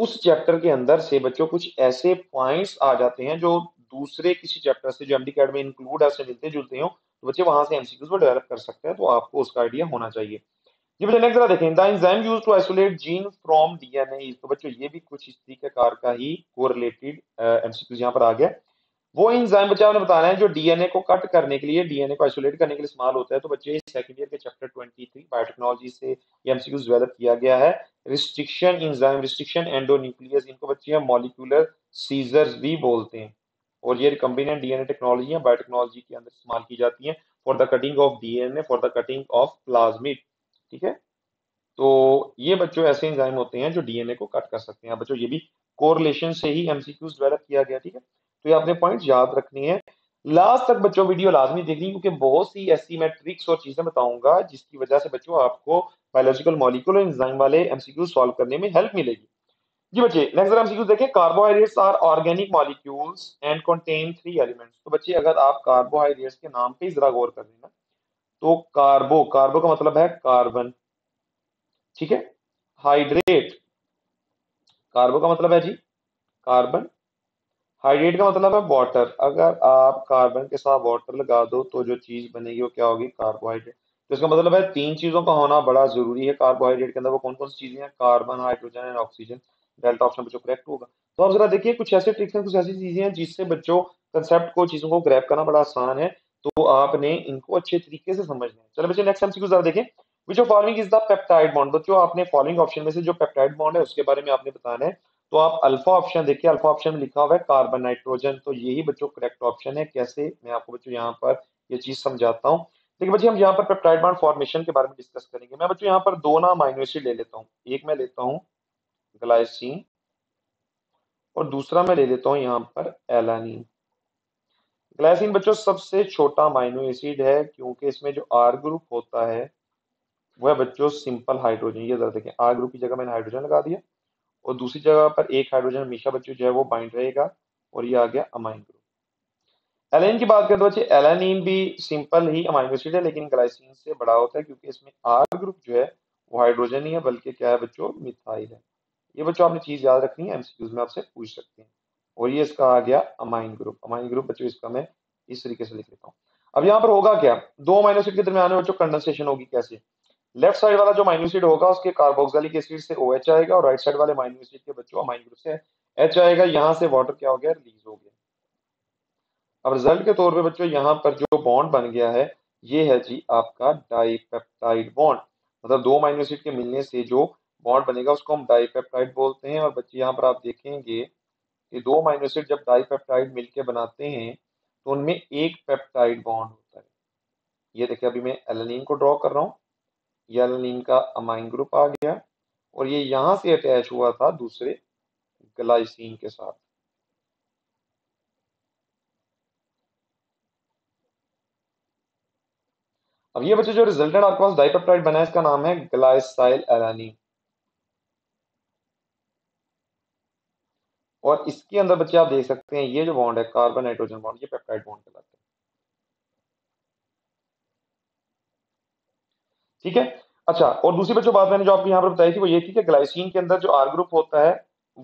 उस चैप्टर के अंदर से बच्चों कुछ ऐसे पॉइंट्स आ जाते हैं जो दूसरे किसी चैप्टर से जो एमडीकैट में इंक्लूड ऐसे मिलते जुलते हो तो बच्चे वहां से एमसीक्यूज को डेवलप कर सकते हैं, तो आपको उसका आइडिया होना चाहिए। जी बच्चे नेक्स्ट देखें, the enzyme used to isolate gene from DNA. तो बच्चों ये भी कुछ इस तरीके कार का ही कोरिलेटेड एमसीक्यूज यहाँ पर आ गया। वो एंजाइम बच्चे आपने बताना है जो डीएनए को कट करने के लिए डीएनए को आइसोलेट करने के लिए इस्तेमाल होता है। तो बच्चे सेकंड ईयर के चैप्टर तेईस बायोटेक्नोलॉजी से ये एमसीक्यूज डेवलप किया गया है। रिस्ट्रिक्शन एंजाइम, रिस्ट्रिक्शन एंडोन्यूक्लियस, इनको बच्चे मॉलिक्यूलर सीजर्स भी बोलते हैं और ये रिकॉम्बिनेंट डीएनए टेक्नोलॉजी या बायोटेक्नोलॉजी के अंदर इस्तेमाल की जाती है for the cutting of DNA, for the cutting of plasmid. ठीक है, तो ये बच्चों ऐसे एंजाइम होते हैं जो डीएनए को कट कर सकते हैं। बच्चों ये भी कोरिलेशन से ही एमसीक्यूज डेवलप किया गया। ठीक है, तो ये आपने पॉइंट याद रखनी है। लास्ट तक बच्चों वीडियो लाजमी देखनी क्योंकि बहुत सी ऐसी मैं ट्रिक्स और चीजें बताऊंगा जिसकी वजह से बच्चों आपको बायोलॉजिकल मॉलिक्यूल और एंजाइम वाले एमसीक्यूज सॉल्व करने में हेल्प मिलेगी। जी बच्चे नेक्स्ट एमसीक्यूज देखें, carbohydrates are organic molecules and contain three elements. तो बच्चे अगर आप कार्बोहाइड्रेट्स के नाम पे जरा गौर कर लेना तो कार्बो, कार्बो का मतलब है कार्बन, ठीक है, हाइड्रेट कार्बो का मतलब है जी कार्बन, हाइड्रेट का मतलब है वाटर। अगर आप कार्बन के साथ वाटर लगा दो तो जो चीज बनेगी वो क्या होगी, कार्बोहाइड्रेट। तो इसका मतलब है तीन चीजों का होना बड़ा जरूरी है कार्बोहाइड्रेट के अंदर। वो कौन कौन सी चीजें हैं, carbon, hydrogen and oxygen. Delta option बच्चों करेक्ट होगा। तो आप जरा देखिए कुछ ऐसे ट्रिक्स हैं, कुछ ऐसी चीजें हैं जिससे बच्चों कंसेप्ट को, चीजों को ग्रैब करना बड़ा आसान है, तो आपने इनको अच्छे तरीके से समझना है। चलो बच्चे नेक्स्ट एमसीक्यू जरा देखें, which of following is the peptide bond. बच्चों आपने फॉलोइंग ऑप्शन में से जो पेप्टाइड बॉन्ड है उसके बारे में आपने बताना है। तो आप अल्फा ऑप्शन देखिए, अल्फा ऑप्शन में लिखा हुआ है कार्बन नाइट्रोजन, तो यही बच्चों करेक्ट ऑप्शन है। कैसे मैं आपको बच्चों यहाँ पर ये चीज समझाता हूँ। देखिए बच्चे हम यहाँ पर पेप्टाइड बॉन्ड फॉर्मेशन के बारे में डिस्कस करेंगे। मैं बच्चों यहाँ पर दो ना अमीनो एसिड ले लेता हूँ, एक मैं लेता हूँ ग्लाइसिन और दूसरा मैं ले लेता हूँ यहाँ पर एलानिन। ग्लाइसिन बच्चों सबसे छोटा अमीनो एसिड है क्योंकि इसमें जो आर ग्रुप होता है वह बच्चों सिंपल हाइड्रोजन, ये जरा देखें आर ग्रुप की जगह मैंने हाइड्रोजन लगा दिया और दूसरी जगह पर एक हाइड्रोजन हमेशा बच्चों जो है वो बाइंड रहेगा और ये आ गया अमाइन ग्रुप। एलानिन की बात करें तो बच्चे एलानिन भी सिंपल ही अमीनो एसिड है लेकिन ग्लाइसिन से बड़ा होता है क्योंकि इसमें आर ग्रुप जो है वो हाइड्रोजन नहीं है बल्कि क्या है बच्चों, मिथाइल है। ये बच्चों आपने चीज याद रखनी है, एमसीक्यूज में आपसे पूछ सकते हैं। और ये इसका आ गया अमाइन ग्रुप। अमाइन ग्रुप बच्चों इसका मैं इस तरीके से लिख लेता हूँ। अब यहाँ पर होगा क्या, दो अमीनो एसिड के दरमियान में बच्चों कंडेंसेशन होगी। कैसे, लेफ्ट साइड वाला जो अमीनो एसिड होगा उसके कार्बोक्सिलिक एसिड से ओएच आएगा और राइट साइड वाले अमीनो एसिड के बच्चों अमाइन ग्रुप से एच आएगा। यहाँ से वाटर क्या हो गया, रिलीज हो गया। अब रिजल्ट के तौर पर बच्चों यहाँ पर जो बॉन्ड बन गया है ये है जी आपका डाइपेप्टाइड बॉन्ड, मतलब दो अमीनो एसिड के मिलने से जो बॉन्ड बनेगा उसको हम डाइपेप्टाइड बोलते हैं। और बच्चे यहाँ पर आप देखेंगे ये दो अमीनो एसिड जब डाइपेप्टाइड मिलके बनाते हैं तो उनमें एक पेप्टाइड बॉन्ड होता है। ये देखिए अभी मैं एलानिन को ड्रॉ कर रहा हूँ, ये एलानिन का अमाइन ग्रुप आ गया और ये यहाँ से अटैच हुआ था दूसरे ग्लाइसिन के साथ। अब ये बच्चे जो रिजल्टेंट आपके पास डाइपेप्टाइड बना है इसका नाम है ग्लाइसाइल एलानिन। और इसके अंदर बच्चे आप देख सकते हैं ये जो बॉन्ड है कार्बन नाइट्रोजन बॉन्ड, ये पेप्टाइड बॉन्ड कहलाता है। ठीक है, अच्छा। और दूसरी बच्चों बात मैंने जो आपको यहाँ पर बताई थी वो ये थी कि ग्लाइसिन के अंदर जो आर ग्रुप होता है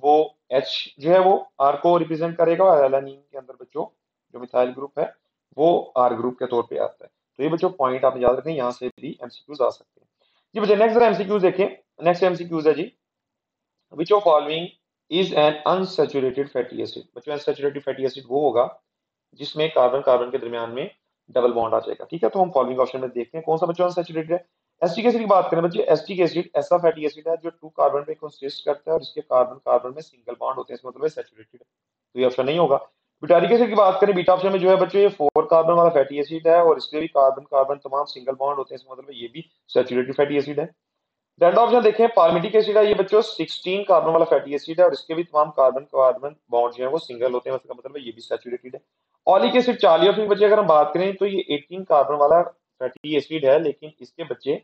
वो एच जो है वो आर को रिप्रेजेंट करेगा, और एलानिन के अंदर बच्चों जो मिथाइल ग्रुप है वो आर ग्रुप के तौर पे आता है। तो ये बच्चों पॉइंट आप याद रखें, यहाँ से भी एमसीक्यूज आ सकते हैं जी बच्चे। नेक्स्ट जरा एमसीक्यूज देखें, नेक्स्ट एमसीक्यूज है जी, which of following is an unsaturated fatty acid. बच्चों अनसैचुरेटेड फैटी एसिड वो होगा जिसमें कार्बन कार्बन के दरमियान में डबल बॉन्ड आ जाएगा। ठीक है, तो हम फॉलोइंग ऑप्शन में देखते हैं कौन सा बच्चों अनसैचुरेटेड है। एसिटिक एसिड की बात करें बच्चे, एसिटिक एसिड ऐसा फैटी एसिड है जो टू कार्बन पे कंसिस्ट करता है और इसके कार्बन कार्बन में सिंगल बॉन्ड होते हैं, इसका मतलब है सैचुरेटेड, तो ये ऑप्शन नहीं होगा। बीटारिक एसिड की बात करें, बीटा ऑप्शन में जो है बच्चों ये फोर कार्बन वाला फैटी एसिड है और इसलिए भी कार्बन कार्बन तमाम सिंगल बॉन्ड होते हैं, इसका मतलब ये भी सैचुरेटेड फैटी एसिड है। रेड ऑप्शन देखें, पार्मेटिक एसिड है, ये बच्चों सिक्सटीन कार्बन वाला फैटी एसिड है और इसके भी तमाम कार्बन कार्बन बॉन्ड जो है वो सिंगल होते हैं, इसका मतलब ये भी सैचुरेटेड है। ऑलिक एसिड चार्लियो फिर बच्चे अगर हम बात करें तो ये एटीन कार्बन वाला फैटी एसिड है, लेकिन इसके बच्चे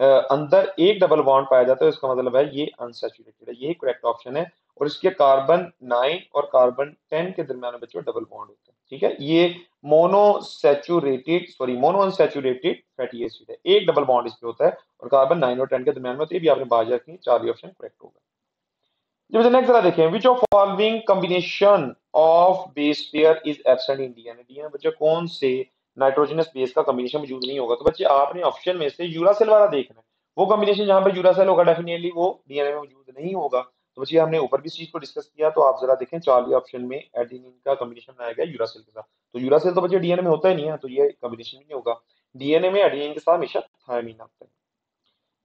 आ, अंदर एक डबल बॉन्ड पाया जाता है, इसका मतलब है ये अनसैचुरेटेड है, ये करेक्ट ऑप्शन है और इसके कार्बन नाइन और कार्बन टेन के दरमियान बच्चों डबल बॉन्ड होता है। ठीक है, ये monosaturated sorry mono unsaturated fatty acid है, एक डबल बॉन्ड इसमें होता है और कार्बन नाइन और टेन के दरमियान में, तो ये भी आपने बात रखनी, चार ही ऑप्शन करेक्ट होगा। नेक्स्ट जरा देखें, which of following combination of base pair is absent in DNA. DNA बच्चे कौन से नाइट्रोजनस बेस का कॉम्बिनेशन मौजूद नहीं होगा। तो बच्चे आपने ऑप्शन में से यूरासिल वाला देखना है, वो कॉम्बिनेशन जहां पे यूरासिल होगा डेफिनेटली वो डीएनए में मौजूद नहीं होगा। तो बच्चे हमने ऊपर भी चीज को डिस्कस किया, तो आप जरा देखें चार्ली ऑप्शन में एडेनिन का कॉम्बिनेशन बनाया गया यूरासिल के साथ, तो यूरासिल तो बच्चे डीएनए में होता ही नहीं है, तो ये कॉम्बिनेशन नहीं होगा। डीएनए में एडेनिन के साथ हमेशा थायमिन आता है।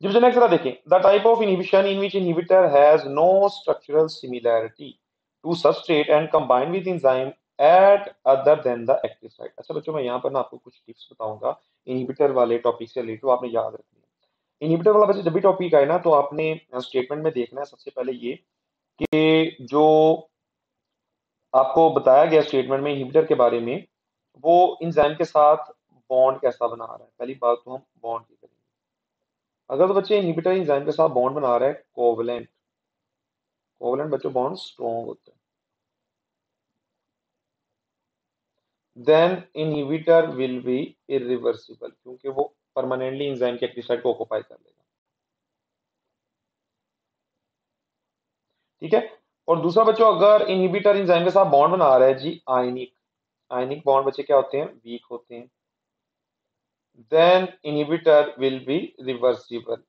जी बच्चे नेक्स्ट जरा देखें, the type of inhibition in which inhibitor has no structural similarity to substrate and combine with enzyme at other than the active site. अच्छा बच्चों मैं यहाँ पर ना आपको कुछ टिप्स बताऊंगा इनहिबिटर वाले टॉपिक से रिलेटेड, आपने याद रखनी है। इनहिबिटर वाला बच्चे जब भी टॉपिक आए ना तो आपने स्टेटमेंट में देखना है सबसे पहले ये कि जो आपको बताया गया स्टेटमेंट में इनहिबिटर के बारे में वो इंजाइम के साथ बॉन्ड कैसा बना रहा है। पहली बात तो हम बॉन्ड की करेंगे, अगर तो बच्चे इनहिबिटर इंजाइम के साथ बॉन्ड बना रहा है कोवलेंट, कोवलेंट बच्चों बॉन्ड स्ट्रॉन्ग होता है, then inhibitor will be irreversible क्योंकि वो परमानेंटली एंजाइम के एक्टिव साइट को ऑक्यूपाई कर लेगा। ठीक है, और दूसरा बच्चों अगर इनहिबिटर एंजाइम के साथ बॉन्ड बना रहा है जी आयनिक, आयनिक बॉन्ड बच्चे क्या होते हैं वीक होते हैं, then inhibitor will be reversible,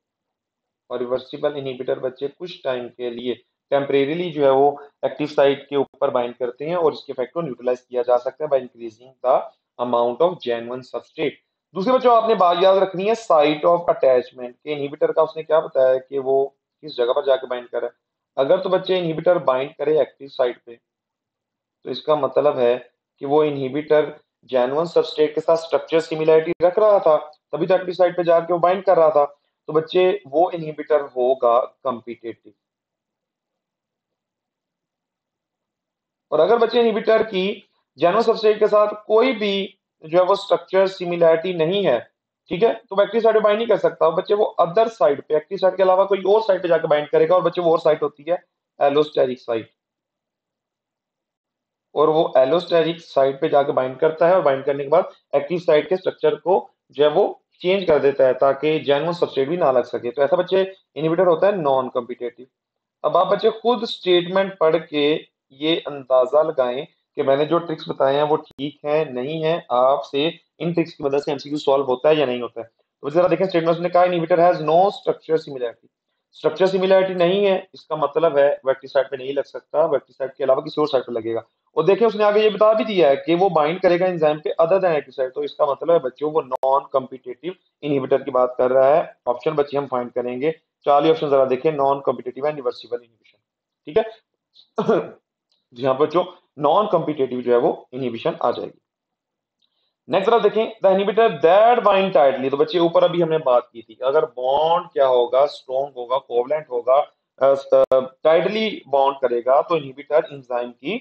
और रिवर्सिबल इनहिबिटर बच्चे कुछ टाइम के लिए टेम्परेरीली जो है वो एक्टिव साइट के ऊपर बाइंड करते हैं और इसके इफेक्ट को न्यूट्रलाइज किया जा सकता है by increasing the amount of genuine substrate. दूसरे बच्चों आपने बात याद रखनी है साइट ऑफ अटैचमेंट के, इनहिबिटर का उसने क्या बताया है कि वो किस जगह पर जाकर बाइंड कर रहा है। अगर तो बच्चे इनहिबिटर बाइंड करे एक्टिव साइट पे तो इसका मतलब है कि वो इनहिबिटर जेन्युइन सबस्ट्रेट के साथ स्ट्रक्चर सिमिलैरिटी रख रहा था, तभी तो एक्टिव साइट पे जाके वो बाइंड कर रहा था, तो बच्चे वो इनहिबिटर होगा कॉम्पिटिटिव। और अगर बच्चे इनहिबिटर की जेन्युइन सबस्ट्रेट के साथ कोई भी जो है वो स्ट्रक्चर सिमिलैरिटी नहीं है, ठीक है, तो एक्टिव साइट पे बाइंड नहीं कर सकता बच्चे, वो अदर साइड पे एक्टिव साइट के अलावा कोई और साइड पे जाकर बाइंड करेगा, और बच्चे वो और साइट होती है एलोस्टेरिक साइट, और वो एलोस्टेरिक साइट पे जाकर बाइंड करता है और बाइंड करने के बाद एक्टिव साइट के स्ट्रक्चर को जो है वो चेंज कर देता है ताकि जेन्युइन सबस्ट्रेट भी ना लग सके। तो ऐसा बच्चे इनहिबिटर होता है नॉन कॉम्पिटिटिव। अब आप बच्चे खुद स्टेटमेंट पढ़ के ये अंदाजा लगाएं कि मैंने जो ट्रिक्स बताए हैं वो ठीक है नहीं है, आपसे इन ट्रिक्स की मदद से एमसीक्यू सॉल्व होता है या नहीं होता है। तो जरा देखें स्टेटमेंट ने कहा inhibitor has no structure similarity, structure similarity नहीं है इसका मतलब है एक्टिव साइट पे नहीं लग सकता, एक्टिव साइट के अलावा किसी और साइट पे लगेगा। और देखें उसने आगे ये बता भी दिया है कि वो बाइंड करेगा एंजाइम पे अदर देन एक्टिव साइट, तो इसका मतलब है बच्चों वो नॉन कॉम्पिटिटिव इनहिबिटर की बात कर रहा है। ऑप्शन बच्चे हम फाइंड करेंगे, चार ऑप्शन जरा देखें, non competitive and reversible inhibition. ठीक है, यहाँ पर जो नॉन कॉम्पिटिटिव जो है वो इनहिबिशन आ जाएगी। नेक्स्ट आप देखें the inhibitor that bind tightly, तो बच्चे ऊपर अभी हमने बात की थी अगर बॉन्ड क्या होगा स्ट्रॉन्ग होगा कोवलेंट होगा टाइटली बॉन्ड करेगा तो इनहिबिटर एंजाइम की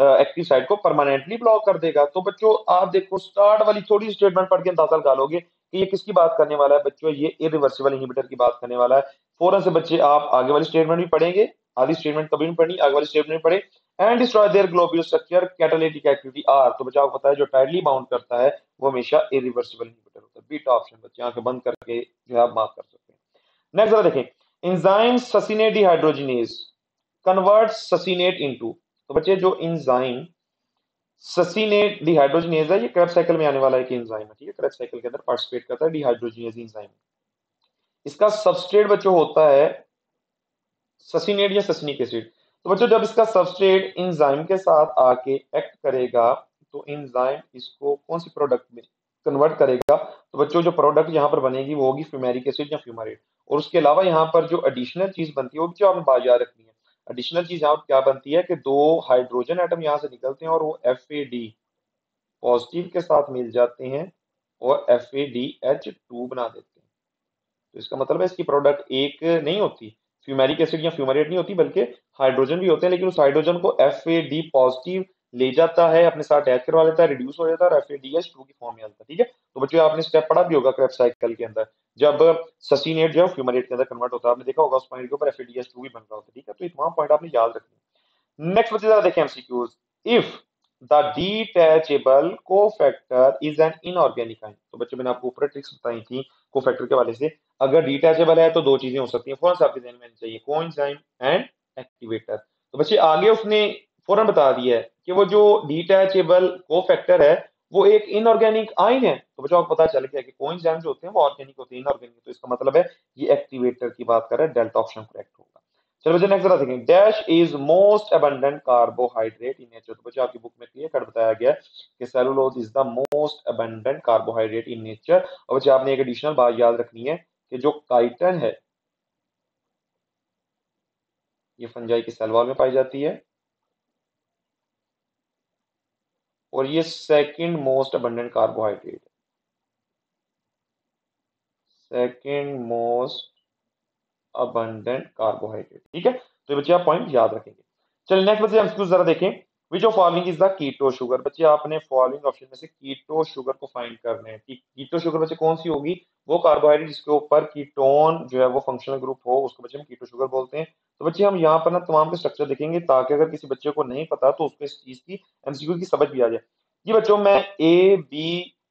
एक्टिव साइट को परमानेंटली ब्लॉक कर देगा। तो बच्चों आप देखो स्टार्ट वाली थोड़ी स्टेटमेंट पढ़ के अंदाजा लगा लोगे कि ये किसकी बात करने वाला है, बच्चों ये इरिवर्सिबल इनहिबिटर की बात करने वाला है। फौरन से बच्चे आप आगे वाली स्टेटमेंट भी पढ़ेंगे, आधी स्टेटमेंट कभी नहीं पढ़नी, आगे वाली स्टेटमेंट पढ़े and destroy their globular structure, catalytic activity are. तो बच्चा आपको पता है जो टाइटली बाउंड करता है वो हमेशा इरिवर्सिबल इनहिबिटर होता है। बीटा ऑप्शन बच्चे आंखें बंद करके जो है आप माफ कर सकते हैं। नेक्स्ट जरा देखें, enzyme ससिनेट डिहाइड्रोजिनेज converts succinate into. तो बच्चे जो एंजाइम ससिनेट डिहाइड्रोजिनेज है ये क्रेब्स साइकिल में आने वाला एक एंजाइम है, ठीक है, क्रेब्स साइकिल के अंदर पार्टिसिपेट करता है डिहाइड्रोजिनेज एंजाइम। इसका सबस्ट्रेट बच्चों होता है ससिनेट या ससिनिक एसिड। तो बच्चों जब इसका सबस्ट्रेट एंजाइम के साथ आके एक्ट करेगा तो एंजाइम इसको कौन सी प्रोडक्ट में कन्वर्ट करेगा? तो बच्चों जो प्रोडक्ट यहाँ पर बनेगी वो होगी फ्यूमेरिक एसिड या फ्यूमरेट। और उसके अलावा यहाँ पर जो एडिशनल चीज बनती है वो बच्चों आपने बात याद रखनी है। एडिशनल चीज यहाँ पर क्या बनती है कि दो हाइड्रोजन एटम यहाँ से निकलते हैं और वो एफ ए डी पॉजिटिव के साथ मिल जाते हैं और F A D H two बना देते हैं। तो इसका मतलब है इसकी प्रोडक्ट एक नहीं होती, फ्यूमेरिक एसिड या फ्यूमरेट नहीं होती, बल्कि हाइड्रोजन भी होते हैं, लेकिन उस हाइड्रोजन को एफ ए डी पॉजिटिव ले जाता है, अपने साथ अटैच करवा लेता है, रिड्यूस हो जाता है और F A D H two की फॉर्म में आता है, ठीक है। तो बच्चों आपने स्टेप पढ़ा भी होगा क्रेब्स साइकिल के अंदर, जब ससिनेट जो है फ्यूमरेट के अंदर कन्वर्ट होता है, आपने देखा होगा उस पॉइंट के ऊपर F A D H two भी बन रहा होता है, ठीक है। तो ये तमाम पॉइंट आपने याद रखना। नेक्स्ट बच्चे जरा देखें MCQs, if the detachable cofactor is an inorganic ion. तो बच्चों मैंने आपको ऊपर ट्रिक्स बताई थी कोफैक्टर के वाले से, अगर डिटैचेबल है तो दो चीजें हो सकती हैं फौरन से आपके ध्यान में आनी चाहिए, कोएंजाइम एंड एक्टिवेटर। तो बच्चे आगे उसने फौरन बता दिया है कि वो जो डिटैचेबल कोफैक्टर है वो एक इनऑर्गेनिक आयन है। तो बच्चों आपको पता चल गया कि कोएंजाइम जो होते हैं वो ऑर्गेनिक होते हैं, इनऑर्गेनिक। तो इसका मतलब है ये एक्टिवेटर की बात कर रहा है, डेल्टा ऑप्शन करेक्ट होगा। चलो बच्चे नेक्स्ट जरा देखें, dash is most abundant carbohydrate in nature. तो बच्चे आपकी बुक में क्लियर कट बताया गया कि cellulose is the most abundant carbohydrate in nature. और बच्चे आपने एक एडिशनल बात याद रखनी है कि जो काइटन है ये फंजाई की सेल वॉल में पाई जाती है और ये सेकंड मोस्ट अबंडेंट कार्बोहाइड्रेट है, सेकंड मोस्ट अबंडेंट कार्बोहाइड्रेट, ठीक है। तो बच्चे आप पॉइंट याद रखेंगे। चलिए नेक्स्ट बच्चे एमसीक्यू जरा देखें, which of following is the keto sugar. बच्चे आपने फॉलोइंग ऑप्शन में से कीटो शुगर को फाइंड करना है। कीटो शुगर बच्चे कौन सी होगी? वो कार्बोहाइड्रेट जिसके ऊपर कीटोन जो है वो फंक्शनल ग्रुप हो, उसको बच्चे हम कीटो शुगर बोलते हैं। तो बच्चे हम यहाँ पर ना तमाम के स्ट्रक्चर देखेंगे ताकि अगर किसी बच्चे को नहीं पता तो उसको इस चीज की एमसीक्यू की समझ भी आ जाए। जी बच्चों मैं ए बी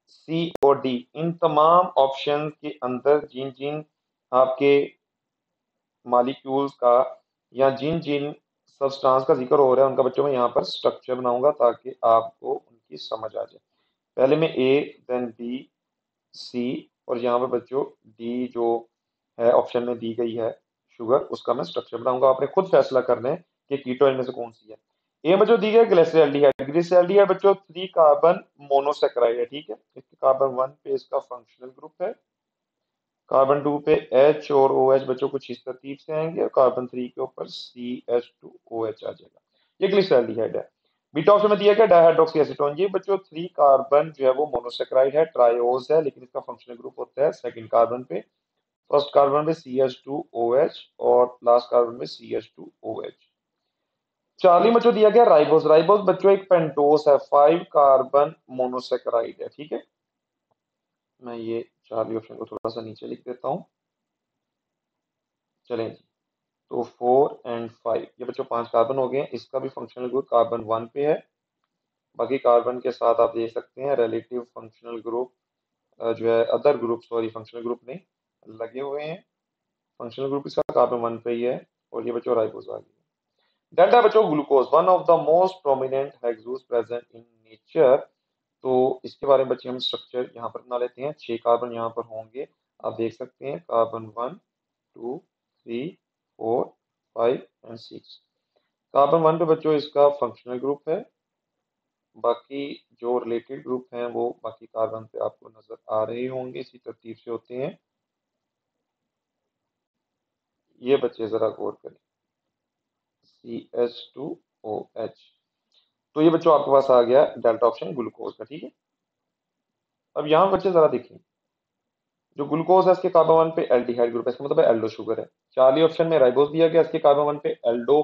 सी और डी इन तमाम ऑप्शन के अंदर जिन जिन आपके मॉलिक्यूल्स का या जिन जिन सब्सटेंस का जिक्र हो रहा है उनका बच्चों मैं यहाँ पर स्ट्रक्चर बनाऊंगा ताकि आपको उनकी समझ आ जाए। पहले मैं ए, देन बी, सी और यहाँ पर बच्चों डी जो है ऑप्शन में दी गई है शुगर, उसका मैं स्ट्रक्चर बनाऊंगा। आपने खुद फैसला करना है कि कीटो इनमें से कौन सी है। ए बच्चों दी गई ग्लिसरॉल्डिहाइड, ग्लिसरॉल्डिहाइड बच्चों थ्री कार्बन मोनोसेकेराइड है, ठीक है। कार्बन वन पे इसका फंक्शनल ग्रुप है, कार्बन टू पे H और OH बच्चों कुछ इस तरतीब से आएंगे और कार्बन थ्री के ऊपर C H two O H आ जाएगा। ये ग्लिसरॉल्डिहाइड है। बीटा ऑप्शन में दिया गया डायहाइड्रोक्सी एसीटोन। ये बच्चों थ्री कार्बन जो है वो मोनोसेकेराइड है, ट्राइओज है, लेकिन इसका फंक्शनल ग्रुप होता है सेकंड कार्बन पे, फर्स्ट कार्बन पे C H two O H और लास्ट कार्बन पे C H two O H. Charlie बच्चों दिया गया राइबोज। राइबोज बच्चों एक पेंटोस है, फाइव कार्बन मोनोसेकेराइड है, ठीक है। मैं ये चार्ली ऑप्शन को थोड़ा सा नीचे लिख देता हूँ, चलें जी। तो फोर एंड फाइव ये बच्चों पांच कार्बन हो गए। इसका भी फंक्शनल ग्रुप कार्बन वन पे है, बाकी कार्बन के साथ आप देख सकते हैं रिलेटिव फंक्शनल ग्रुप जो है other group sorry functional group नहीं लगे हुए हैं। फंक्शनल ग्रुप इसका कार्बन वन पे ही है और ये बच्चों राइबोज आ गई। डेल्टा बच्चों glucose, one of the most prominent hexose present in nature. तो इसके बारे में बच्चे हम स्ट्रक्चर यहाँ पर बना लेते हैं। छह कार्बन यहाँ पर होंगे, आप देख सकते हैं carbon one two three four five and six. Carbon one पे बच्चों इसका फंक्शनल ग्रुप है, बाकी जो रिलेटेड ग्रुप हैं वो बाकी कार्बन पे आपको नजर आ रहे होंगे, इसी तरतीब से होते हैं। ये बच्चे जरा गौर करें C H two O H. तो ये बच्चों आपके पास आ गया डेल्टा ऑप्शन ग्लूकोज का, ठीक है। अब यहाँ बच्चे जरा देखिए जो ग्लूकोज है इसके कार्बन वन पे एल्डिहाइड ग्रुप है, इसका मतलब है एल्डो शुगर है। चार्ली ऑप्शन में राइबोज दिया गया, इसके कार्बन वन पे एल्डो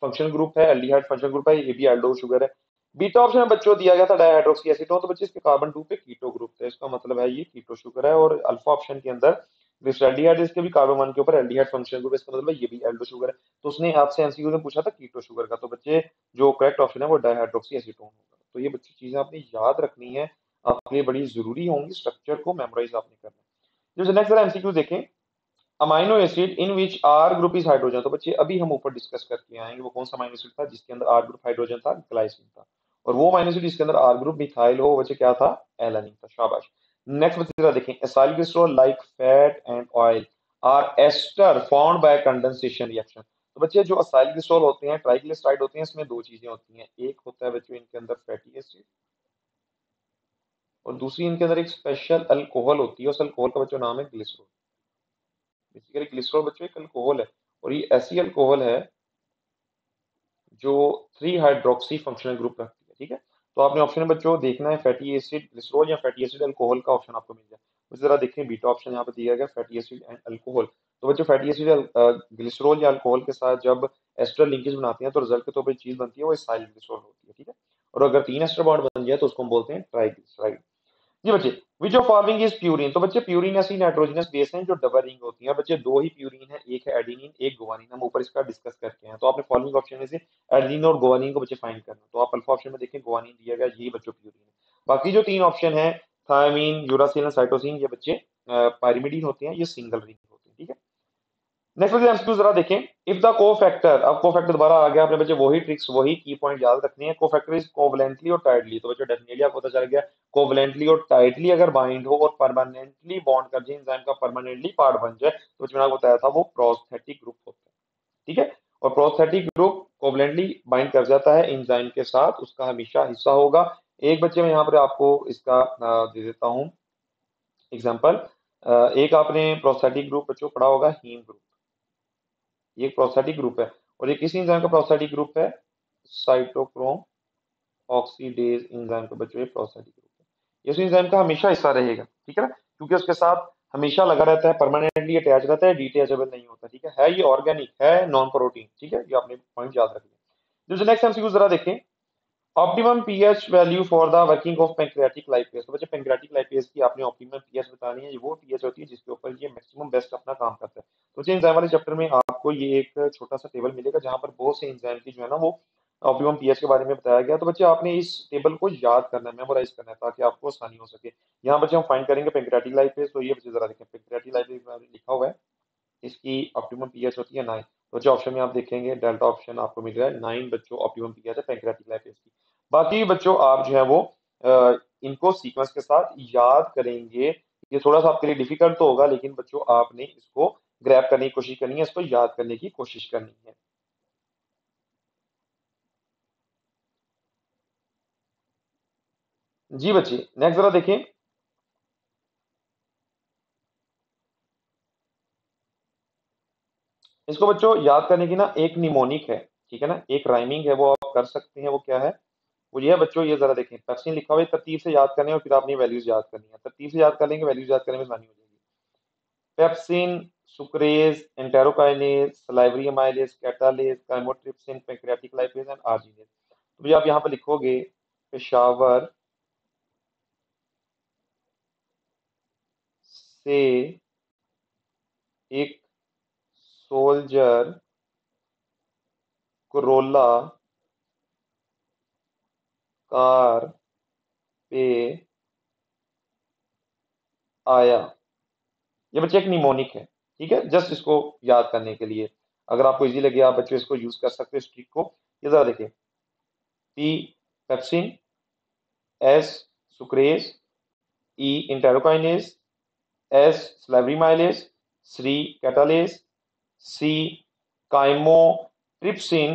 फंक्शनल ग्रुप है, एल्डिहाइड फंक्शनल ग्रुप है, ये भी एल्डो शुगर है। बीटा ऑप्शन में बच्चों दिया गया था डायहाइड्रोक्सी एसीटोन। तो बच्चे इसके कार्बन टू पे कीटो ग्रुप है, इसका मतलब है ये कीटो शुगर है। और अल्फा ऑप्शन के अंदर एल्डिहाइड्स के भी कार्बो वन के ऊपर एल्डिहाइड फंक्शनल ग्रुप, इसका मतलब ये भी एल्डो शुगर है। तो उसने आपसे एमसीक्यू में पूछा था कीटो शुगर का, तो बच्चे जो करेक्ट ऑप्शन है वो डाइहाइड्रोक्सी एसीटोन होगा। तो ये बच्चे चीजें आपने याद रखनी है, आपके लिए बड़ी जरूरी होंगी, स्ट्रक्चर को मेमोराइज आपने करना है। जो नेक्स्ट एमसीक्यू देखें, amino acid in which R group is hydrogen. तो बच्चे अभी हम ऊपर डिस्कस करके आएंगे वो कौन सा अमाइनो एसिड था जिसके अंदर आर ग्रुप हाइड्रोजन था, ग्लाइसिन था, और वो अमाइनो एसिड जिसके अंदर आर ग्रुप मिथाइल हो बच्चे क्या था, एलानिन था। शाबाश। नेक्स्ट बच्चे देखें, acyl glycerol like fat and oil are ester formed by condensation reaction. तो बच्चे जो एसाइल ग्लिसरॉल होते हैं, ट्राइग्लिसराइड होते हैं, इसमें दो चीजें होती हैं, एक होता है बच्चों इनके अंदर फैटी एसिड और दूसरी इनके अंदर एक स्पेशल अल्कोहल होती है, उस अल्कोहल का बच्चों नाम है ग्लिसरॉल। बेसिकली ग्लिसरॉल बच्चों एक अल्कोहल है और ये ऐसी अल्कोहल है जो थ्री हाइड्रोक्सी फंक्शनल ग्रुप रखती है, ठीक है। तो आपने ऑप्शन बच्चों देखना है फैटी एसिड ग्लिसरॉल या फैटी एसिड अल्कोहल का ऑप्शन आपको मिल जाए। बस जरा देखें बीटा ऑप्शन यहाँ पे दिया गया फैटी एसिड एंड अल्कोहल। तो बच्चों फैटी एसिड ग्लिसरॉल या अल्कोहल के साथ जब एस्टर लिंकेज बनाते हैं तो रिजल्ट के तौर पर चीज बनती है वो एसाइल ग्लिसरॉल होती है, ठीक है। और अगर तीन एस्टर बॉन्ड बन जाए तो उसको हम बोलते हैं ट्राइग्लिसराइड। जी बच्चे, which of following is purine. तो बच्चे प्यूरिन ऐसी नाइट्रोजनस बेस हैं जो डबल रिंग होती हैं। बच्चे दो ही प्यूरिन है, एक है एडिनिन एक गुवानिन, हम ऊपर इसका डिस्कस करके हैं। तो आपने फॉलोइंग ऑप्शन में से एडिनिन और गुवानिन को बच्चे फाइंड करना। तो आप अल्फा ऑप्शन में देखें गुवानिन दिया गया, ये बच्चों प्यूरिन है। बाकी जो तीन ऑप्शन है थायमिन, यूरासिल और साइटोसिन, ये बच्चे पाइरिमिडीन होते हैं, ये सिंगल रिंग होते हैं, ठीक है। नेक्स्ट बच्चे एमसीक्यू जरा देखें, इफ द कोफैक्टर, अब कोफैक्टर दोबारा आ गया, आपने बच्चे वही ट्रिक्स वही की पॉइंट याद रखने हैं। कोफैक्टर इज कोवेलेंटली और टाइटली। तो बच्चों डेफिनेटली आपको पता चल गया कोवेलेंटली और टाइटली अगर बाइंड हो और परमानेंटली बॉन्ड कर जाए, एंजाइम का परमानेंटली पार्ट बन जाए, तो बच्चों मैंने बताया था वो प्रोस्थेटिक ग्रुप होता है, ठीक है। और प्रोस्थेटिक ग्रुप कोवेलेंटली बाइंड कर जाता है एंजाइम के साथ, उसका हमेशा हिस्सा होगा। एक बच्चे में यहाँ पर आपको इसका दे देता हूँ एग्जाम्पल, एक आपने प्रोस्थेटिक ग्रुप बच्चों पढ़ा होगा हीम ग्रुप, ये प्रोस्थेटिक ग्रुप है, और ये किस एंजाइम का प्रोस्थेटिक ग्रुप है, साइटोक्रोम ऑक्सीडेज एंजाइम का बच्चों ये प्रोस्थेटिक ग्रुप है। इस एंजाइम का हमेशा हिस्सा रहेगा, ठीक है ना, क्योंकि उसके साथ हमेशा लगा रहता है, परमानेंटली अटैच रहता है, डिटैचेबल नहीं होता, ठीक है। है ये ऑर्गेनिक है, नॉन प्रोटीन, ठीक है, ये आपने पॉइंट याद रखना। जो नेक्स्ट एमसीक्यू जरा देखें, optimum pH value for the working of पैंक्रियाटिक लाइपेज। तो बच्चे पैंक्रियाटिक लाइपेज की आपने ऑप्टिमम पीएच बतानी है, ये वो पीएच होती है जिसके ऊपर ये मैक्सिमम बेस्ट अपना काम करता है। तो बच्चे एंजाइम वाले चैप्टर में आपको ये एक छोटा सा टेबल मिलेगा जहां पर बहुत से एंजाइम की जो है ना वो ऑप्टिमम पीएच के बारे में बताया गया। तो बच्चे आपने इस टेबल को याद करना है, मेमोराइज करना है, ताकि आपको आसानी हो सके। यहाँ बच्चे हम फाइंड करेंगे पैंक्रियाटिक लाइपेज, तो ये बच्चे जरा देखें पैंक्रियाटिक लाइपेज में लिखा हुआ है इसकी ऑप्टिमम पीएच होती है नाइन। तो जो ऑप्शन में आप देखेंगे डेल्टा ऑप्शन आपको मिल रहा है नाइन बच्चों ऑप्टिमम पीएच है पैंक्रियाटिक लाइपेज की। बाकी बच्चों आप जो है वो आ, इनको सीक्वेंस के साथ याद करेंगे, ये थोड़ा सा आपके लिए डिफिकल्ट तो होगा, लेकिन बच्चों आपने इसको ग्रैब करने की कोशिश करनी है, इसको याद करने की कोशिश करनी है। जी बच्चे, नेक्स्ट जरा देखें, इसको बच्चों याद करने की ना एक निमोनिक है, ठीक है ना, एक राइमिंग है, वो आप कर सकते हैं। वो क्या है, वो ये है बच्चों, ये जरा देखें पेप्सिन लिखा हुआ है, तरतीब से याद करने और फिर आपने वैल्यूज याद करनी है। तरतीब से याद कर लेंगे, वैल्यूज याद करने में आसानी हो जाएगी। Pepsin, sucrase, enterokinase, salivary amylase, catalase, chymotrypsin, पैंक्रियाटिक लाइपेज and arginase. तो भैया आप यहाँ पर लिखोगे पेशावर से एक सोल्जर कोरोला कार पे आया, ये बच्चे एक निमोनिक है, ठीक है, जस्ट इसको याद करने के लिए। अगर आपको इजी लगे आप बच्चों इसको यूज कर सकते हो इस ट्रिक को। ये जरा देखिए P pepsin, S sucrase, E enterokinase, S salivary amylase, C catalase, C chymotrypsin,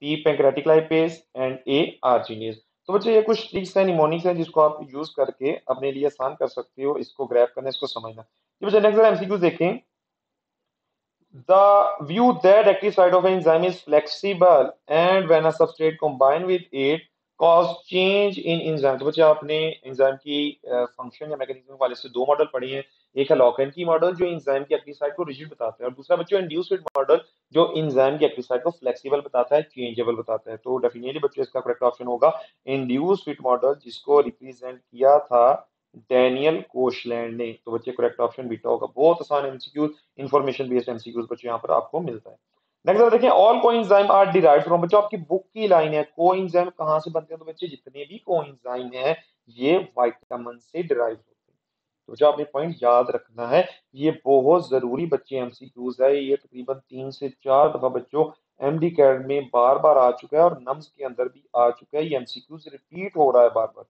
P पैंक्रियाटिक लाइपेज and A arginase. तो बच्चे ये कुछ ट्रिक्स हैं, निमोनिक्स हैं, जिसको आप यूज करके अपने लिए आसान कर सकते हो, इसको ग्रैब करना, इसको समझना। ये बच्चे नेक्स्ट एमसीक्यू देखें, the view that active site of enzyme is flexible and when a substrate combine with it cause change in enzyme. तो बच्चे आपने एंजाइम की फंक्शन या मैकेनिज्म वाले से दो मॉडल पढ़े हैं, एक है लॉक-इन की मॉडल जो एंजाइम की एक्टिव साइट को रिजिड बताता है, और दूसरा बच्चों इंड्यूस्ड मॉडल जो एंजाइम की एक्टिव साइट को फ्लेक्सिबल बताता है, चेंजेबल बताता है। तो डेफिनेटली बच्चों इसका करेक्ट ऑप्शन होगा इंड्यूस्ड मॉडल, जिसको रिप्रेजेंट किया था डैनियल कोशलैंड ने। तो बच्चे करेक्ट ऑप्शन बीटा होगा। बहुत आसान एमसीक्यूज, इन्फॉर्मेशन बेस्ड एमसीक्यूज बच्चे यहाँ पर आपको मिलता है। नेक्स्ट देखिए, all coenzyme are derived from, बच्चों आपकी बुक की लाइन है, कोएंजाइम कहाँ से बनते हैं? तो बच्चे जितने भी कोएंजाइम हैं ये विटामिन से डिराइव होते हैं। तो बच्चों आपने पॉइंट याद रखना है, ये बहुत जरूरी बच्चे एमसीक्यूज है। ये तकरीबन तीन से चार दफा बच्चों एमडीकैट में बार बार आ चुका है और नम्स के अंदर भी आ चुका है, ये एमसीक्यूज रिपीट हो रहा है बार बार।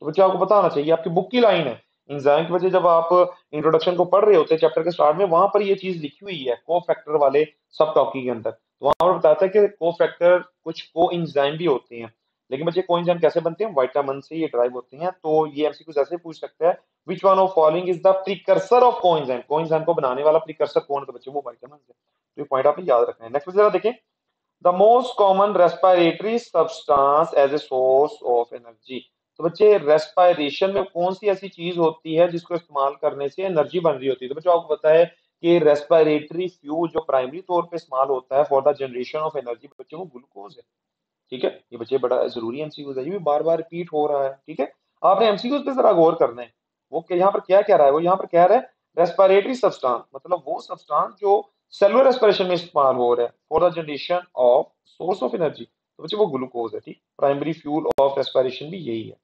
तो बच्चे आपको बताना चाहिए, आपकी बुक की लाइन है एंजाइम की वजह। जब आप इंट्रोडक्शन को पढ़ रहे होते हैं चैप्टर के स्टार्ट में, वहां पर ये चीज लिखी हुई है को फैक्टर वाले सब टॉकी के अंदर, तो वहां पर बताता है कि को फैक्टर कुछ को एंजाइम भी होते हैं। लेकिन बच्चे को एंजाइम कैसे बनते हैं? विटामिन से ये ड्राइव होते हैं। तो ये एमसीक्यू ऐसे पूछ सकता है, which one of following is the precursor of coenzyme, coenzyme को बनाने वाला प्रीकर्सर कौन है? तो बच्चे वो विटामिन है। तो ये पॉइंट आपने याद रखना है। नेक्स्ट जरा देखें, the most common respiratory substance as a source of energy. तो बच्चे रेस्पायरेशन में कौन सी ऐसी चीज होती है जिसको इस्तेमाल करने से एनर्जी बन रही होती है? तो बच्चों आपको पता है कि रेस्पायरेटरी फ्यूल जो प्राइमरी तौर पे इस्तेमाल होता है for the generation of energy, बच्चों वो ग्लूकोज है। ठीक है, ये बच्चे बड़ा जरूरी एमसीक्यूज है, ये भी बार बार रिपीट हो रहा है। ठीक है, आपने एमसीक्यूज पे जरा गौर करना है, वो यहाँ पर क्या कह रहा है? वो यहाँ पर कह रहा है रेस्पायरेटरी सब्सटेंस, मतलब वो सब्सटेंस जो सेलुलर रेस्पिरेशन में इस्तेमाल हो रहा है for the generation of source of energy, तो बच्चे वो ग्लूकोज है। ठीक, प्राइमरी फ्यूल ऑफ रेस्पिरेशन भी यही है।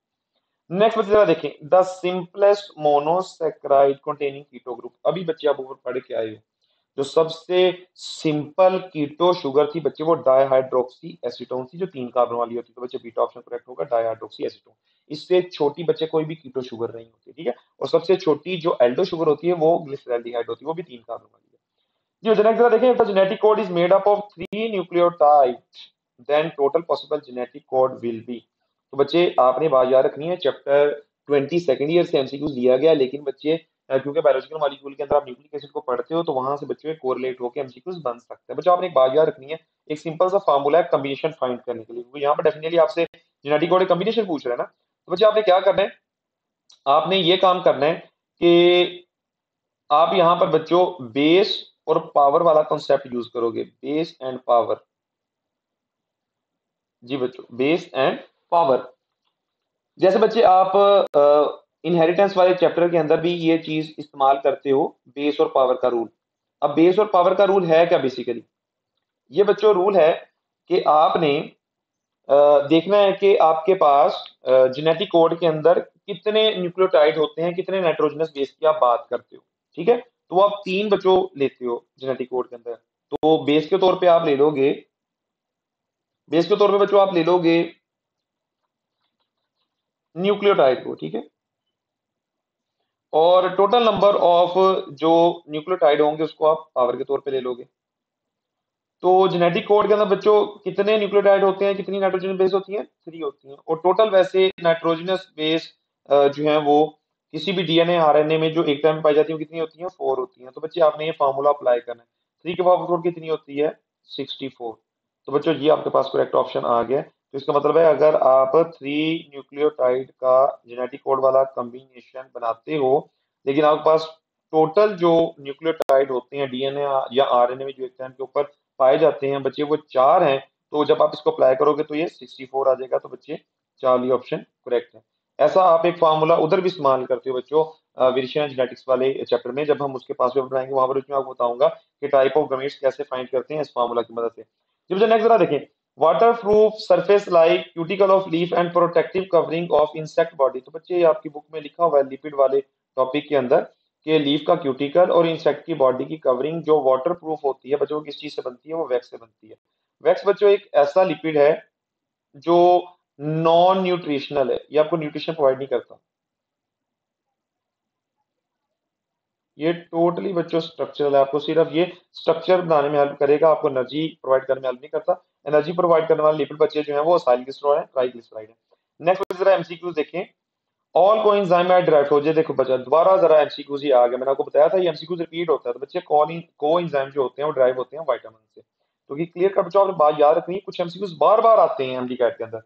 नेक्स्ट बच्चे जरा देखें, the simplest monosaccharide containing keto group. अभी बच्चे आप ऊपर पढ़ के आए हो, जो सबसे सिंपल कीटो शुगर थी बच्चे वो डायहाइड्रोक्सी एसीटोन थी, जो तीन कार्बन वाली होती है। तो बच्चे बीटा ऑप्शन करेक्ट होगा, डायहाइड्रोक्सी एसीटोन। इससे छोटी बच्चे कोई भी कीटो शुगर नहीं होती। ठीक है, और सबसे छोटी जो एल्डो शुगर होती है वो ग्लिसरॉल्डिहाइड होती है, वो भी तीन कार्बन वाली है। जो जरा देखें, the genetic code is made up of three nucleotide, then total possible genetic code will be. तो बच्चे आपने बात याद रखनी है, चैप्टर बीस सेकंड ईयर से एमसीक्यूज लिया गया, लेकिन बच्चे क्योंकि बायोलॉजिकल मॉलिक्यूल के अंदर आप न्यूक्लिक एसिड को पढ़ते हो, तो वहां से बच्चे कोरिलेट होकर एमसीक्यूज बन सकते हैं। बच्चों आपने एक बात याद रखनी है, एक सिंपल सा फार्मूला है कॉम्बिनेशन फाइंड करने के लिए, क्योंकि यहाँ पर डेफिनेटली आपसे जेनेटिक कोड कॉम्बिनेशन पूछ रहे हैं ना। तो बच्चे आपने क्या करना है, आपने ये काम करना है कि आप यहाँ पर बच्चों बेस और पावर वाला कॉन्सेप्ट यूज करोगे, बेस एंड पावर। जी बच्चों, बेस एंड पावर। जैसे बच्चे आप इनहेरिटेंस वाले चैप्टर के अंदर भी ये चीज इस्तेमाल करते हो, बेस और पावर का रूल। अब बेस और पावर का रूल है क्या? बेसिकली ये बच्चों रूल है कि आपने आ, देखना है कि आपके पास जेनेटिक कोड के अंदर कितने न्यूक्लियोटाइड होते हैं, कितने नाइट्रोजनस बेस की आप बात करते हो। ठीक है, तो आप तीन बच्चों लेते हो जेनेटिक कोड के अंदर, तो बेस के तौर पर आप ले लोगे, बेस के तौर पर बच्चों आप ले लोगे न्यूक्लियोटाइड को। ठीक है, और टोटल नंबर ऑफ जो न्यूक्लियोटाइड होंगे उसको आप पावर के तौर पे ले लोगे। तो जेनेटिक कोड के अंदर बच्चों कितने न्यूक्लियोटाइड होते हैं, कितनी नाइट्रोजन बेस होती हैं? थ्री होती हैं। और टोटल वैसे नाइट्रोजनस बेस जो है वो किसी भी डीएनए आरएनए में जो एक टाइम पाई जाती है कितनी होती है? फोर होती है। तो बच्चे आपने ये फॉर्मूला अप्लाई करना है, थ्री के पावर फोर कितनी होती है? Sixty four. तो बच्चों ये आपके पास करेक्ट ऑप्शन आ गया। तो इसका मतलब है अगर आप थ्री न्यूक्लियोटाइड का जेनेटिक कोड वाला कॉम्बिनेशन बनाते हो, लेकिन आपके पास टोटल जो न्यूक्लियोटाइड होते हैं डीएनए या आरएनए में जो एक टाइम के ऊपर पाए जाते हैं बच्चे वो चार हैं, तो जब आप इसको अप्लाई करोगे तो ये सिक्सटी फोर आ जाएगा। तो बच्चे चार्ली ऑप्शन करेक्ट है। ऐसा आप एक फार्मूला उधर भी इस्तेमाल करते हो बच्चों वेरिएशन जेनेटिक्स वाले चैप्टर में, जब हम उसके पास पेपर बनाएंगे वहां पर उसमें आपको बताऊंगा कि टाइप ऑफ गमेट्स कैसे फाइंड करते हैं इस फार्मूला की मदद से। जी बच्चे नेक्स्ट जरा देखें, waterproof surface like cuticle of leaf and protective covering of insect body. तो बच्चे आपकी बुक में लिखा हुआ है लिपिड वाले टॉपिक के अंदर कि लीफ का क्यूटिकल और इंसेक्ट की बॉडी की कवरिंग जो वाटरप्रूफ होती है बच्चों किस चीज से बनती है? वो वैक्स से बनती है। वैक्स बच्चों एक ऐसा लिपिड है जो नॉन न्यूट्रिशनल है, ये आपको न्यूट्रिशन प्रोवाइड नहीं करता, ये टोटली बच्चों स्ट्रक्चरल है, आपको सिर्फ ये स्ट्रक्चर बनाने में हेल्प करेगा, आपको एनर्जी प्रोवाइड करने में हेल्प नहीं करता। एनर्जी प्रोवाइड करने वाले लिपिड बच्चे जो हैं वो साइलिसराइड है, ट्राइग्लिसराइड है। नेक्स्ट जरा एमसीक्यूज देखें, ऑल कोएंजाइम आर डिराइव्ड। हो जाए देखो बच्चा दोबारा जरा एमसीक्यूज ही आ गया, मैंने आपको बताया था ये एमसीक्यूज रिपीट होता है। तो बच्चे कोएंजाइम जो होते हैं वो डिराइव होते हैं विटामिन से, तो ये क्लियर कट बच्चों आपने बात याद रखनी है। कुछ एमसीक्यूज बार बार आते हैं एमडीकैट के अंदर।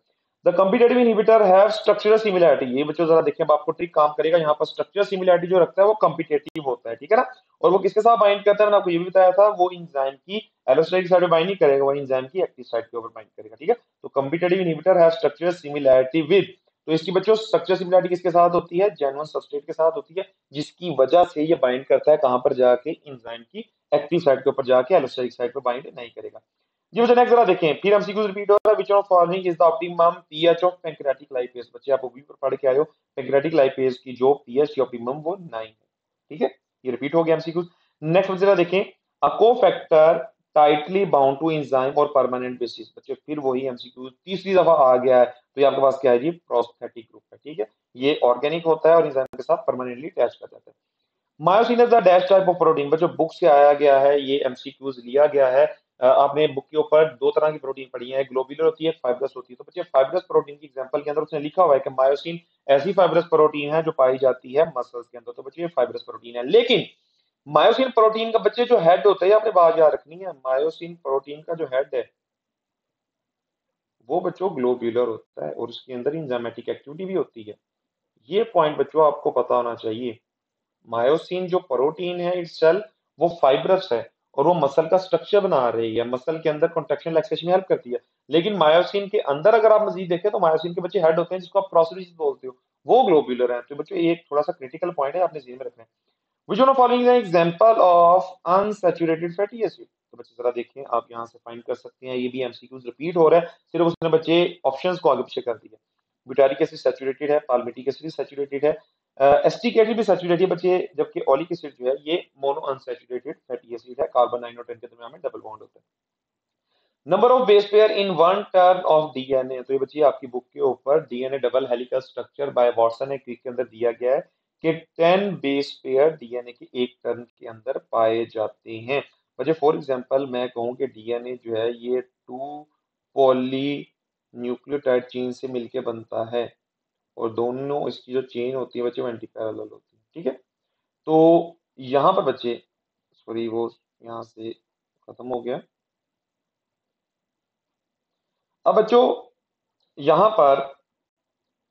The competitive inhibitor have structural similarity. ये बच्चों जरा देखिए, अब आपको ट्रिक काम करेगा, यहाँ पर स्ट्रक्चरल सिमिलैरिटी जो रखता है वो कॉम्पिटेटिव होता है। ठीक है ना, और वो किसके साथ बाइंड करता है? मैंने आपको ये भी बताया था, वो एंजाइम की एलोस्टेटिक साइड पे बाइंड नहीं करेगा, वो एंजाइम की एक्टिव साइड के ऊपर बाइंड करेगा। ठीक है, तो competitive inhibitor have structural similarity with तो इसकी बच्चों स्ट्रक्चर सिमिलरिटी किसके साथ होती है? जेनुइन सबस्ट्रेट के साथ होती है, जिसकी वजह से ये बाइंड करता है कहां पर जाके? एंजाइम की एक्टिव साइड के ऊपर जाके, एलोस्टेरिक साइड पे बाइंड नहीं करेगा। जी बच्चों नेक्स्ट जरा देखें, फिर एमसीक्यू रिपीट हो रहा है, which of following is the optimum pH of पैंक्रियाटिक लाइपेज। बच्चे आप ओबी पर पढ़ के आए हो, पैंक्रियाटिक लाइपेज की जो पीएच ऑप्टिमम वो नौ है, ठीक है, ये रिपीट हो गया एमसीक्यू। नेक्स्ट जरा देखें, a cofactor tightly bound to enzyme और परमानेंट बेसिस। बच्चे फिर वही एमसीक्यू तीसरी दफा आ गया है, तो ये आपके पास क्या है जी? प्रोस्थेटिक ग्रुप है, ठीक है, ये ऑर्गेनिक होता है और एंजाइम के साथ परमानेंटली अटैच कर जाता है। Myosin is the dash type of protein. बच्चों बुक से आया गया है, ये एमसीक्यूज लिया गया है। आपने बुक के ऊपर दो तरह की प्रोटीन पढ़ी है, ग्लोबुलर होती है, फाइब्रस होती है। तो बच्चे फाइब्रस प्रोटीन की एग्जांपल के अंदर उसने लिखा हुआ है कि मायोसिन ऐसी फाइब्रस प्रोटीन है जो पाई जाती है मसल्स के अंदर, तो बच्चे ये फाइब्रस प्रोटीन है। लेकिन मायोसिन प्रोटीन का बच्चे जो हेड होता है, आपने बात याद रखनी है, मायोसिन प्रोटीन का जो हेड है वो बच्चों ग्लोबुलर होता है और उसके अंदर एंजाइमेटिक एक्टिविटी भी होती है। ये पॉइंट बच्चों आपको पता होना चाहिए। मायोसिन जो प्रोटीन है इटसेल्फ वो फाइब्रस है और वो मसल का स्ट्रक्चर बना रही है, मसल के अंदर कॉन्ट्रैक्शन रिलैक्सेशन में हेल्प करती है। लेकिन मायोसिन के अंदर अगर आप मजीद देखें तो मायोसिन के बच्चे हेड होते हैं जिसको आप प्रोसेस बोलते हो, वो ग्लोबुलर है। तो बच्चों ये एक थोड़ा सा क्रिटिकल पॉइंट है, आपने ध्यान में रखना है। Which one of following example of unsaturated fatty acid. तो बच्चे जरा देखें, आप यहाँ से फाइंड कर सकते हैं, ये भी एमसीक्यूज रिपीट हो रहा है, सिर्फ उसने बच्चे ऑप्शंस को आगे पीछे कर दिया। ब्यूटारिक एसिड सैचुरेटेड है, पाल्मिटिक एसिड सैचुरेटेड है, एसिटिक एसिड भी सैचुरेटेड है बच्चे, जबकि ऑलिक एसिड जो है ये मोनो अनसैचुरेटेड फैटी एसिड है। कार्बन नाइन और टेन के दरमियान में डबल बॉन्ड होता है। Number of base pair in one turn of DNA. तो ये बच्चे आपकी बुक के ऊपर DNA double helical structure by Watson and Crick के अंदर दिया गया है कि टेन बेस पेयर डीएनए के एक टर्न के अंदर पाए जाते हैं। बच्चे फॉर एग्जाम्पल मैं कहूँ कि डीएनए जो है ये टू पॉली न्यूक्लियोटाइड चेन से मिलकर बनता है और दोनों इसकी जो चेन होती है बच्चे वो एंटी पैरेलल होती है, ठीक है। तो यहाँ पर बच्चे सॉरी वो यहाँ से खत्म हो गया। अब बच्चों यहाँ पर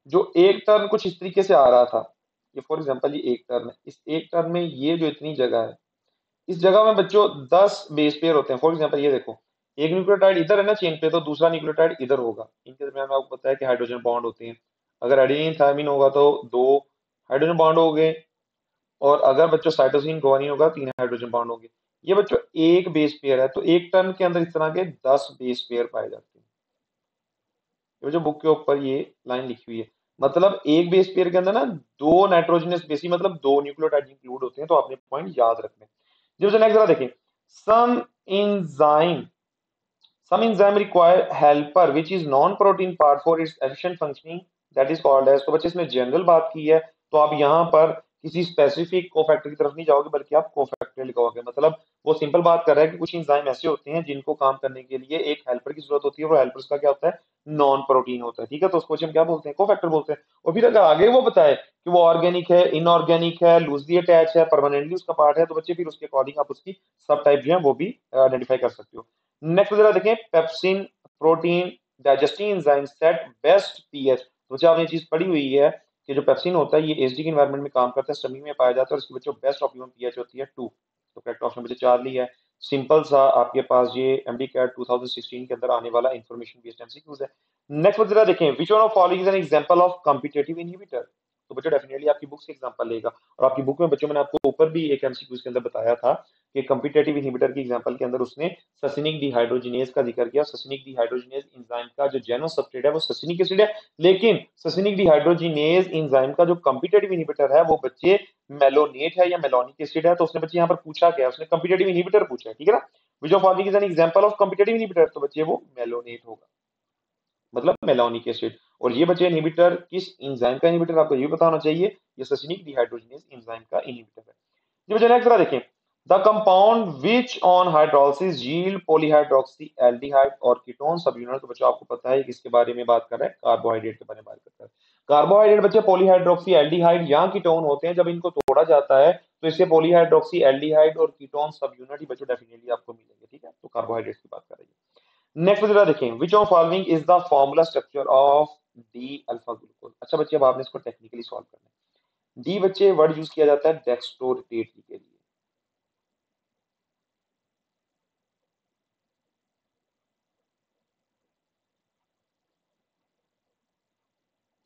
जो एक टर्न कुछ इस तरीके से आ रहा था, ये फॉर एग्जांपल ये एक टर्न है, इस एक टर्न में ये जो इतनी जगह है, इस जगह में बच्चों दस बेस पेयर होते हैं। फॉर एग्जांपल ये देखो, एक न्यूक्लियोटाइड इधर है ना चेन पे, तो दूसरा न्यूक्लियोटाइड इधर होगा। इनके दरमियान में आपको पता है कि हाइड्रोजन बॉन्ड होते हैं, अगर एडेनिन थायमिन होगा तो दो हाइड्रोजन बॉन्ड हो गए, और अगर बच्चों साइटोसिन ग्वानिन होगा तीन हाइड्रोजन बॉन्ड होंगे। ये बच्चों एक बेस पेयर है, तो एक टर्न के अंदर इस तरह के दस बेस पेयर पाए जाते हैं। ये बच्चों बुक के ऊपर ये लाइन लिखी हुई है, मतलब एक बेस पेयर के अंदर ना दो नाइट्रोजनस बेसिस मतलब दो न्यूक्लियोटाइड इंक्लूड होते हैं। तो आपने पॉइंट याद रखना है। जी बच्चों नेक्स्ट जरा देखें, some enzyme some enzyme require helper which is non protein part for its efficient functioning. तो बच्चे इसमें जनरल बात की है, तो आप यहाँ पर किसी स्पेसिफिक कोफैक्टर की तरफ नहीं जाओगे बल्कि आप कोफैक्टर लिखोगे। मतलब वो सिंपल बात कर रहा है कि कुछ एंजाइम ऐसे होते हैं जिनको काम करने के लिए एक हेल्पर की जरूरत होती है, और हेल्पर्स का क्या होता है? नॉन प्रोटीन होता है, ठीक है। तो उसको हम क्या बोलते हैं? कोफैक्टर बोलते हैं। और फिर अगर आगे वो बताए कि वो ऑर्गेनिक है, इनऑर्गेनिक है, लूजली अटैच है, परमानेंटली उसका पार्ट है, तो बच्चे फिर उसके अकॉर्डिंग आप उसकी सब टाइप जो है वो भी आइडेंटिफाई कर सकते हो। नेक्स्ट जरा देखें, pepsin protein digesting enzyme set best pH. बच्चे आपने चीज पढ़ी हुई है कि जो पेप्सिन होता है ये एसिडिक एनवायरनमेंट में काम करता है, स्टमक में पाया जाता है, और इसकी बच्चों बेस्ट ऑप्टिमम पीएच होती है टू। तो करेक्ट ऑप्शन बच्चे चार लिया है। सिंपल सा आपके पास ये एमडीकैट दो हज़ार सोलह के अंदर आने वाला इंफॉर्मेशन बेस्ड एमसीक्यूज है। नेक्स्ट बच्चे जरा देखें, which one of following is an example of competitive inhibitor. तो बच्चों डेफिनेटली आपकी बुक से एग्जांपल लेगा, और आपकी बुक में बच्चों मैंने आपको ऊपर भी एक एमसीक्यूज के अंदर बताया था कि कॉम्पिटिटिव इनहिबिटर की एग्जांपल के अंदर उसने ससिनिक डिहाइड्रोजिनेज का जिक्र किया। ससिनिक डिहाइड्रोजिनेज एंजाइम का जो जेनो सबस्ट्रेट है वो ससिनिक एसिड है, लेकिन ससिनिक डिहाइड्रोजिनेज एंजाइम का जो कॉम्पिटिटिव इनहिबिटर है वो बच्चे मेलोनेट है या मेलोनिक एसिड है। तो उसने बच्चे यहाँ पर पूछा गया, उसने कॉम्पिटिटिव इनहिबिटर पूछा, ठीक है ना, which of following is an example of competitive inhibitor. तो बच्चे वो मेलोनेट होगा मतलब मेलोनिक एसिड। और ये बच्चे इनहिबिटर किस एंजाइम का इनहिबिटर आपको ये बताना चाहिए, ये ससिनिक डिहाइड्रोजिनेज एंजाइम का इनहिबिटर है। जी बच्चों नेक्स्ट जरा देखें, the compound which on hydrolysis yield polyhydroxy aldehyde और कीटोन सबयूनिट। तो बच्चों आपको पता है किसके बारे में बात कर रहा है? कार्बोहाइड्रेट के बारे में बात कर रहा है। कार्बोहाइड्रेट बच्चे पॉलीहाइड्रोक्सी एल्डिहाइड या कीटोन होते हैं, जब इनको तोड़ा जाता है तो इससे पॉलीहाइड्रोक्सी एल्डिहाइड और कीटोन सबयूनिट ही बच्चों डेफिनेटली आपको मिलेंगे, ठीक है। तो कार्बोहाइड्रेट की बात कर रही है। नेक्स्ट जरा देखें, which of following is the formula structure of D alpha glucose. अच्छा बच्चे अब आपने इसको टेक्निकली सॉल्व करना है। डी बच्चे वर्ड यूज किया जाता है डेक्सट्रोरेटेट के लिए,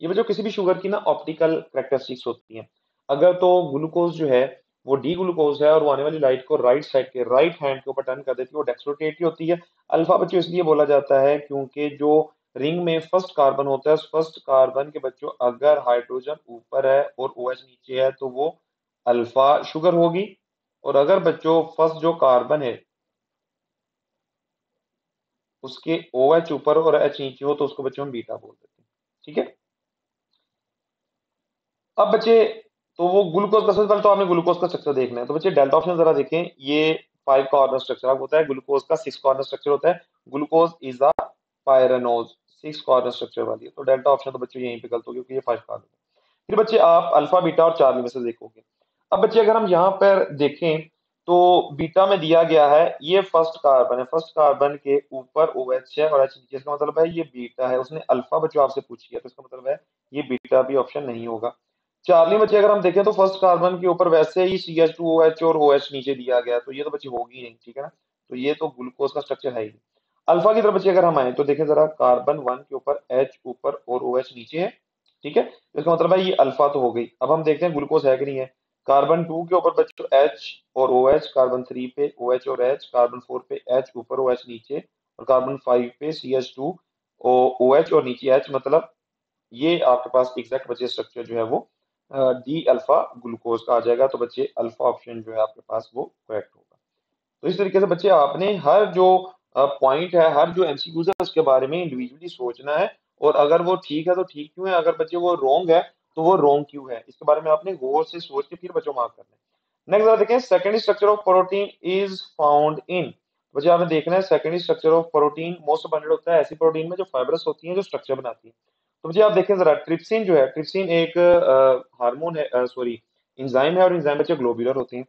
ये बच्चों किसी भी शुगर की ना ऑप्टिकल करेक्टरिस्टिक्स होती हैं। अगर तो ग्लूकोज जो है वो डी ग्लूकोज है और वो आने वाली लाइट को राइट साइड के राइट हैंड के ऊपर टर्न कर देती है, वो डेक्सट्रोटेट ही होती है। अल्फा बच्चों इसलिए बोला जाता है क्योंकि जो रिंग में फर्स्ट कार्बन होता है, फर्स्ट कार्बन के बच्चों अगर हाइड्रोजन ऊपर है और ओएच नीचे है तो वो अल्फा शुगर होगी। और अगर बच्चों फर्स्ट जो कार्बन है उसके ओएच ऊपर और एच नीचे हो तो उसको बच्चों हम बीटा बोल देते हैं, ठीक है। अब बच्चे तो वो ग्लूकोज का, सबसे पहले तो आपने ग्लूकोज का स्ट्रक्चर देखना है। तो बच्चे डेल्टा ऑप्शन जरा देखें, ये फाइव कॉर्नर स्ट्रक्चर आपको होता है, ग्लूकोज का सिक्स कॉर्नर स्ट्रक्चर होता है, glucose is a pyranose, six corner structure वाली है। तो डेल्टा ऑप्शन तो बच्चों यहीं पे गलत हो गया क्योंकि ये फाइव कॉर्नर है। फिर बच्चे आप अल्फा बीटा और चार्ली में से देखोगे। अब बच्चे अगर हम यहाँ पर देखें तो बीटा में दिया गया है ये फर्स्ट कार्बन है, फर्स्ट कार्बन के ऊपर ओएच है और एच नीचे, इसका मतलब है ये बीटा है। उसने अल्फा बच्चों आपसे पूछी है तो इसका मतलब है ये बीटा भी ऑप्शन नहीं होगा। चार्ली बच्चे अगर हम देखें तो फर्स्ट कार्बन के ऊपर वैसे ही C H two O H और ओ एच नीचे दिया गया तो ये तो बच्चे होगी नहीं, ठीक है ना। तो ये तो ग्लूकोज का स्ट्रक्चर है ही। अल्फा की तरफ बच्चे अगर हम आए तो देखें जरा, कार्बन वन के ऊपर एच ऊपर और ओ एच नीचे है, ठीक है, इसका मतलब है ये अल्फा तो हो गई। अब हम देखते हैं ग्लूकोज है कि नहीं है। कार्बन टू के ऊपर बच्चों H और OH, कार्बन थ्री पे OH और H, कार्बन फोर पे H ऊपर OH नीचे, और कार्बन फाइव पे C H टू OH और नीचे H, मतलब ये आपके पास एग्जैक्ट बच्चे स्ट्रक्चर जो है वो डी अल्फा ग्लूकोज का आ जाएगा। तो बच्चे अल्फा ऑप्शन जो है आपके पास वो करेक्ट होगा। तो इस तरीके से बच्चे आपने हर जो पॉइंट है, हर जो एमसीक्यूज है उसके बारे में इंडिविजुअली सोचना है, और अगर वो ठीक है तो ठीक क्यों है, अगर बच्चे वो रॉन्ग है तो वो रॉन्ग क्यों है, इसके बारे में आपने गौर से सोच के फिर बच्चों मार्क करना है। नेक्स्ट देखें, secondary structure of protein is found in. बच्चे आपने देखना है secondary structure of protein most abundant होता है ऐसी प्रोटीन में जो फाइबरस होती है, जो स्ट्रक्चर बनाती है। तो बच्चे आप देखें जरा, ट्रिप्सिन जो है, ट्रिप्सिन एक हार्मोन है, सॉरी इंजाइम है, और इंजाइम बच्चे ग्लोब्यूलर होते हैं।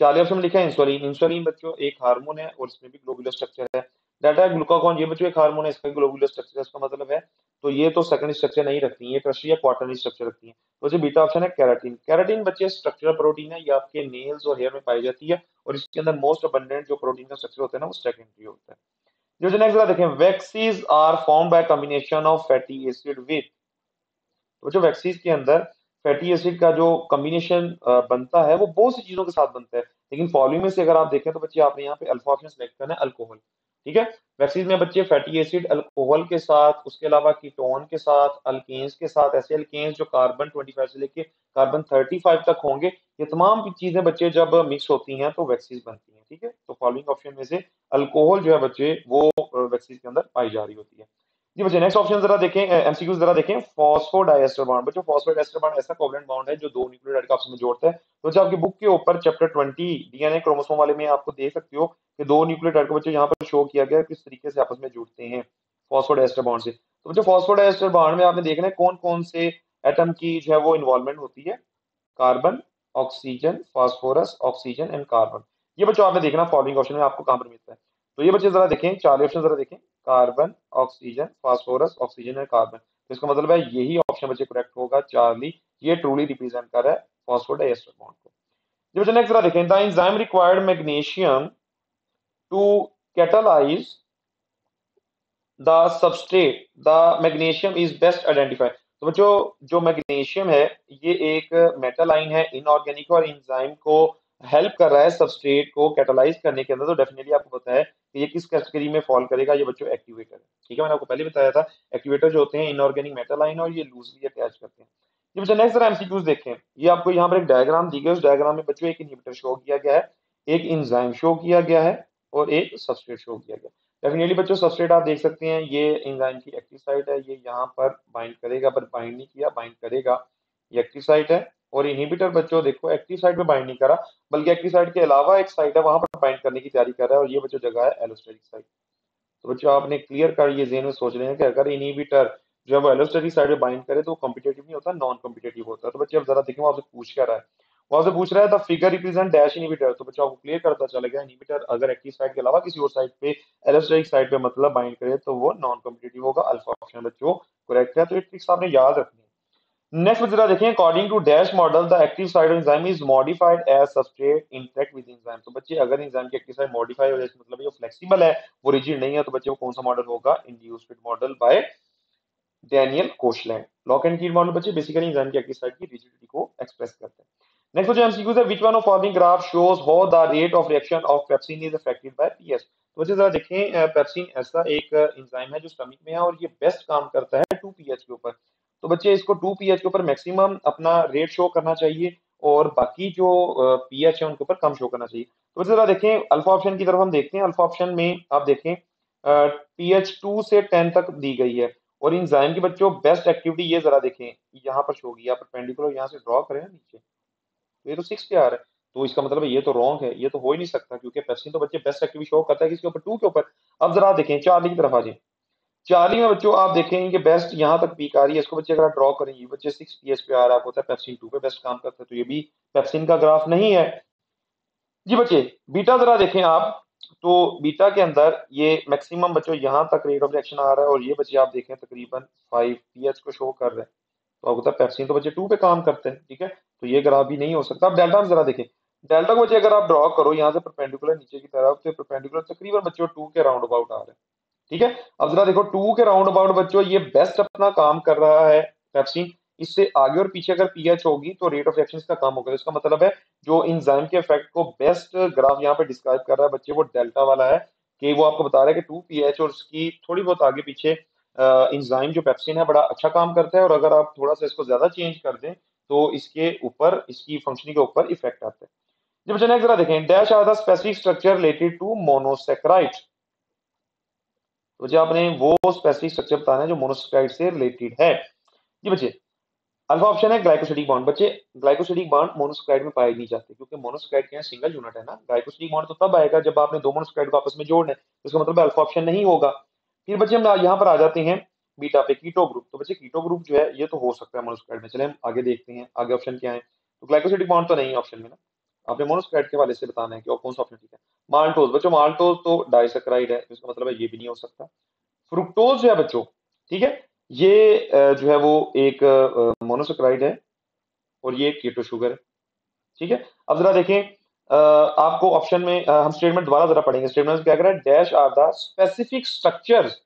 चार ऑप्शन में लिखा है इंसुलिन, इंसुलिन बच्चों एक हार्मोन है और इसमें भी ग्लोब्यूलर स्ट्रक्चर है। डाटा ग्लूकागॉन, ये बच्चों एक हार्मोन है, इसका ग्लोब्यूलर स्ट्रक्चर है, इसका मतलब है तो ये तो सेकेंडरी स्ट्रक्चर नहीं रखती है, टर्शियरी या क्वार्टरनरी स्ट्रक्चर रखती है। तो जो बीटा ऑप्शन है केराटिन, केराटिन बच्चे स्ट्रक्चरल प्रोटीन है, ये आपके नेल्स और हेयर में पाई जाती है, और इसके अंदर मोस्ट अबंडेंट जो प्रोटीन का स्ट्रक्चर होता है ना वो सेकेंडरी होता है। जो जो नेक्स्ट देखें, waxes are formed by combination of fatty acid with, तो जो वैक्सीज के अंदर फैटी एसिड का जो कॉम्बिनेशन बनता है वो बहुत सी चीजों के साथ बनता है, लेकिन फॉलोइंग में से अगर आप देखें तो बच्चे आपने यहाँ पे अल्फा ऑप्शन सेलेक्ट करना है, अल्कोहल, ठीक है। वैक्सीज में बच्चे फैटी एसिड अल्कोहल के साथ, उसके अलावा कीटोन के साथ, अल्केन्स के साथ, ऐसे अल्केन्स जो कार्बन पच्चीस से लेके कार्बन पैंतीस तक होंगे, ये तमाम चीजें बच्चे जब मिक्स होती हैं तो वैक्सीज बनती हैं, ठीक है। तो फॉलोइंग ऑप्शन में से अल्कोहल जो है बच्चे वो वैक्सीज के अंदर पाई जा रही होती है जी। बच्चे नेक्स्ट ऑप्शन जरा देखें, एमसीक्यू जरा देखें, फॉस्फोडाइएस्टर बॉन्ड। बच्चों फॉस्फोडाइएस्टर बॉन्ड ऐसा कोवेलेंट बॉन्ड है जो दो न्यूक्लियोटाइड को आपस में जोड़ता है। तो जो आपकी बुक के ऊपर चैप्टर बीस डीएनए क्रोमोसोम वाले में आपको देख सकते हो कि दो न्यूक्लियोटाइड को बच्चों यहाँ पर शो किया गया किस तरीके से आपस में जुड़ते हैं फॉस्फोडाइएस्टर बॉन्ड से। तो बच्चों फॉस्फोडाइएस्टर बॉन्ड में आपने देखना है कौन कौन से एटम की जो है वो इन्वॉल्वमेंट होती है, carbon, oxygen, phosphorus, oxygen and carbon. ये बच्चों आपने देखना फॉलोइंग ऑप्शन में आपको कहाँ पर मिलता है। तो ये बच्चे जरा देखें, चार ऑप्शन जरा देखें, कार्बन, ऑक्सीजन, फास्फोरस, ऑक्सीजन और कार्बन। तो इसका मतलब है यही ऑप्शन बच्चे करेक्ट होगा, चार्ली, ये ट्रूली रिप्रेजेंट कर रहा है फॉस्फोडाइएस्टर बॉन्ड को। ये बच्चे नेक्स्ट जरा देखें, the enzyme required magnesium to catalyse the substrate, the magnesium is best identified. तो बच्चों जो मैग्नीशियम है ये एक मेटल आयन है, इनऑर्गेनिक, और एंजाइम को हेल्प कर रहा है सबस्ट्रेट को कैटालाइज करने के अंदर। तो डेफिनेटली आपको पता है कि ये किस कैटेगरी में फॉल करेगा, ये बच्चों एक्टिवेटर है, ठीक है। मैंने आपको पहले बताया था एक्टिवेटर जो होते हैं इनऑर्गेनिक मेटल आयन, और ये लूजली अटैच करते हैं। ये बच्चों नेक्स्ट जरा एमसीक्यूज देखें, ये आपको यहाँ पर एक डायग्राम दी गई, उस डायग्राम में बच्चों एक इनहिबिटर शो किया गया है, एक एंजाइम शो किया गया है और एक सबस्ट्रेट शो किया गया। डेफिनेटली बच्चों सबस्ट्रेट आप देख सकते हैं, ये एंजाइम की एक्टिव साइट है, ये यहाँ पर बाइंड करेगा पर बाइंड नहीं किया, बाइंड करेगा, ये एक्टिव साइट है। और इनहिबिटर बच्चों देखो एक्टिव साइड पे बाइंड नहीं करा, बल्कि एक्टिव साइड के अलावा एक साइड है वहां पर बाइंड करने की तैयारी कर रहा है, और ये बच्चों जगह है एलोस्टेरिक साइड। तो बच्चों आपने क्लियर कर ये ज़हन में सोच रहे हैं कि अगर इनहिबिटर जो है वो एलोस्टेरिक साइड पे बाइंड करे तो वो कॉम्पिटेटिव नहीं होता, नॉन कॉम्पिटेटिव होता है। तो बच्चे आप जरा देखें आपसे पूछ क्या रहा है, वो आपसे पूछ रहा है the figure represent dash inhibitor. तो बच्चों आपको क्लियर करता चला गया, इनहिबिटर अगर एक्टिव साइड के अलावा किसी और साइड पे एलोस्टेरिक साइड पे मतलब बाइंड करे तो वो नॉन कॉम्पिटेटिव होगा। अल्फा ऑप्शन बच्चों करेक्ट है, तो ये ट्रिक्स आपने याद रखनी है। नेक्स्ट जरा देखें, according to dash model the active side of enzyme is modified as substrate interact with enzyme. तो बच्चे अगर एंजाइम की एक्टिव साइड मॉडिफाई हो जाए मतलब ये फ्लेक्सिबल है, वो रिजिड नहीं है, तो बच्चे वो कौन सा मॉडल होगा, induced model by डैनियल कोशलैंड। Lock and key मालूम बच्चे बेसिकली एंजाइम की एक्टिव साइट की रिजिडिटी को एक्सप्रेस करते हैं। नेक्स्ट बच्चे एमसीक्यूज है, which one of following graph shows how the rate of reaction of pepsin is affected by pH. तो बच्चे जरा देखें, पेप्सिन ऐसा एक एंजाइम है जो स्टमक में है और ये बेस्ट काम करता है टू पीएच के ऊपर। तो बच्चे इसको टू पीएच के ऊपर मैक्सिमम अपना रेट शो करना चाहिए और बाकी जो पीएच है उनके ऊपर कम शो करना चाहिए। तो बच्चे जरा देखें अल्फा ऑप्शन की तरफ हम देखते हैं। अल्फा ऑप्शन में आप देखें पीएच टू से टेन तक दी गई है और इंजाइम के बच्चों बेस्ट एक्टिविटी ये जरा देखें यहाँ पर शो होगी। आप परपेंडिकुलर यहाँ से ड्रॉ करें नीचे, ये तो सिक्स पे आ रहा है तो इसका मतलब ये तो रॉन्ग है, ये तो हो ही नहीं सकता क्योंकि पेप्सिन तो बच्चे बेस्ट एक्टिविटी शो करता है किसके ऊपर, टू के ऊपर। अब जरा देखें चार्ली की तरफ आ जाए। चार्ली में बच्चों आप देखें कि बेस्ट यहाँ तक पीक आ रही है, इसको बच्चे अगर ड्रॉ करें ये बच्चे सिक्स पीएच पे आ रहा होता है, पेप्सिन टू पे बेस्ट काम करता है तो ये भी पेप्सिन का ग्राफ नहीं है जी। बच्चे बीटा जरा देखें आप, तो बीटा के अंदर ये मैक्सिमम बच्चों यहाँ तक रेट ऑफ रिएक्शन आ रहा है और ये बच्चे आप देखें तकरीबन फाइव पीएच को शो कर रहे हैं तो आपको पेप्सिन तो बच्चे टू पे काम करते हैं, ठीक है तो ये ग्राफ भी नहीं हो सकता। आप डेल्टा में जरा देखें, डेल्टा को बच्चे अगर आप ड्रॉ करो यहाँ से परपेंडिकुलर नीचे की तरफ तो परपेंडिकुलर तकरीबन बच्चों टू के राउंड अबाउट आ रहे हैं, ठीक है। अब जरा देखो टू के राउंड अबाउट बच्चों ये बेस्ट अपना काम कर रहा है पेप्सिन, इससे आगे और पीछे अगर पीएच होगी तो रेट ऑफ रिएक्शन का काम होगा। इसका मतलब है जो इंजाइम के इफेक्ट को बेस्ट ग्राफ यहाँ पे डिस्क्राइब कर रहा है बच्चे वो डेल्टा वाला है कि वो आपको बता रहा है कि टू पीएच और उसकी थोड़ी बहुत आगे पीछे इंजाइम जो पेप्सिन है बड़ा अच्छा काम करता है और अगर आप थोड़ा सा इसको ज्यादा चेंज कर दें तो इसके ऊपर इसकी फंक्शनिंग के ऊपर इफेक्ट आता है। जब बच्चे नेक्स्ट जरा देखें dash are the specific structure related to monosaccharide. तो जी आपने वो स्पेसिफिक स्ट्रक्चर बताना है जो मोनोसेक्राइड से रिलेटेड है। जी बच्चे अल्फा ऑप्शन है ग्लाइकोसिडिक बॉन्ड। बच्चे ग्लाइकोसिडिक बॉन्ड मोनोसेक्राइड में पाए नहीं जाते क्योंकि मोनोसेक्राइड क्या है सिंगल यूनिट है ना, ग्लाइकोसिडिक बॉन्ड तो तब आएगा जब आपने दो मोनोसेक्राइड को आपस में जोड़ना है तो इसका मतलब अल्फा ऑप्शन नहीं होगा। फिर बच्चे हम यहाँ पर आ जाते हैं बीटा पे कीटो ग्रुप। तो बच्चे कीटो ग्रुप जो है ये तो हो सकता है मोनोसेक्राइड में। चले हम आगे देखते हैं आगे ऑप्शन क्या है। तो ग्लाइकोसिडिक बॉन्ड तो नहीं ऑप्शन में ना, आपने मोनोसेक्राइड के वाले से बताना है कि कौन सा ऑप्शन ठीक है। माल्टोज बच्चों माल्टोज तो डाइसेक्राइड है तो इसका मतलब है ये भी नहीं हो सकता। फ्रुक्टोज जो है बच्चों ठीक है ये जो है वो एक मोनोसेक्राइड है और ये कीटो शुगर है, ठीक है। अब जरा देखें आपको ऑप्शन में हम स्टेटमेंट दोबारा जरा पढ़ेंगे। स्टेटमेंट में क्या कह रहा है dash are the specific structures,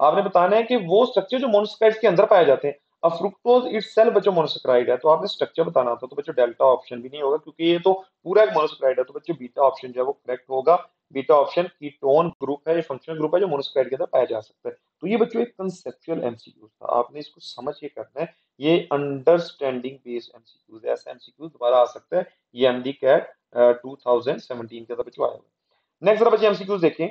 आपने बताना है कि वो स्ट्रक्चर जो मोनोसेक्राइड के अंदर पाए जाते हैं। अब फ्रुक्टोज इटसेल्फ बच्चों मोनोसेक्राइड है तो आपने स्ट्रक्चर बताना था तो बच्चों डेल्टा ऑप्शन भी नहीं होगा क्योंकि ये तो पूरा एक मोनोसेक्राइड है तो बच्चों बीटा ऑप्शन जो है वो करेक्ट होगा। बीटा ऑप्शन कीटोन ग्रुप है, ये फंक्शनल ग्रुप है जो मोनोसेक्राइड के अंदर पाया जा सकता है। तो ये बच्चों एक कंसेप्चुअल एमसीक्यू था, आपने इसको समझ के करना है, ये अंडरस्टैंडिंग बेस्ड एमसीक्यूज है। ऐसा एमसीक्यू दोबारा आ सकता है, ये एमडीकैट टू थाउजेंड सेवनटीन के अंदर बच्चों आया हुआ। नेक्स्ट बच्चे एमसीक्यूज देखें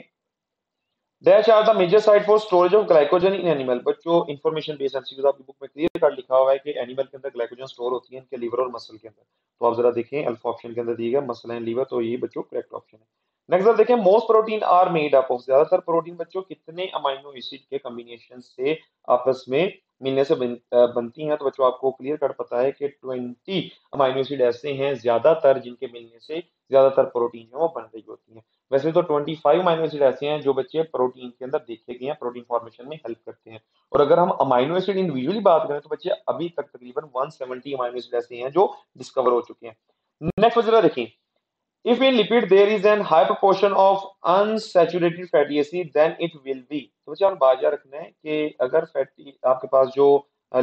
dash are the major site for storage of glycogen in animal. बच्चों इन्फॉर्मेशन बेस्ड एमसीक्यूज आपकी बुक में क्लियर कट लिखा हुआ है कि एनिमल के अंदर ग्लाइकोजन स्टोर होती है इनके लीवर और मसल के अंदर। तो आप जरा देखें अल्फा ऑप्शन के अंदर दिएगा मसल एंड लीवर, तो ये बच्चों करेक्ट ऑप्शन है। नेक्स्ट आप देखें most protein are made up of, ज्यादातर प्रोटीन बच्चों कितने अमाइनो एसिड के कॉम्बिनेशन से आपस में मिलने से बन, बनती हैं। तो बच्चों आपको क्लियर कट पता है कि बीस अमाइनो एसिड ऐसे हैं ज्यादातर जिनके मिलने से ज्यादातर प्रोटीन जो वो बन रही होती हैं। वैसे तो पच्चीस अमाइनो एसिड ऐसे हैं जो बच्चे प्रोटीन के अंदर देखे गए हैं, प्रोटीन फॉर्मेशन में हेल्प करते हैं। और अगर हम अमाइनो एसिड इंडिविजुअली बात करें तो बच्चे अभी तक तकरीबन एक सौ सत्तर अमाइनो एसिड ऐसे हैं जो डिस्कवर हो चुके हैं। नेक्स्ट जरा देखिए If in lipid there is an high proportion of unsaturated fatty acid, then it will be। तो बच्चे आप बाजार रखना है कि अगर फैटी आपके पास जो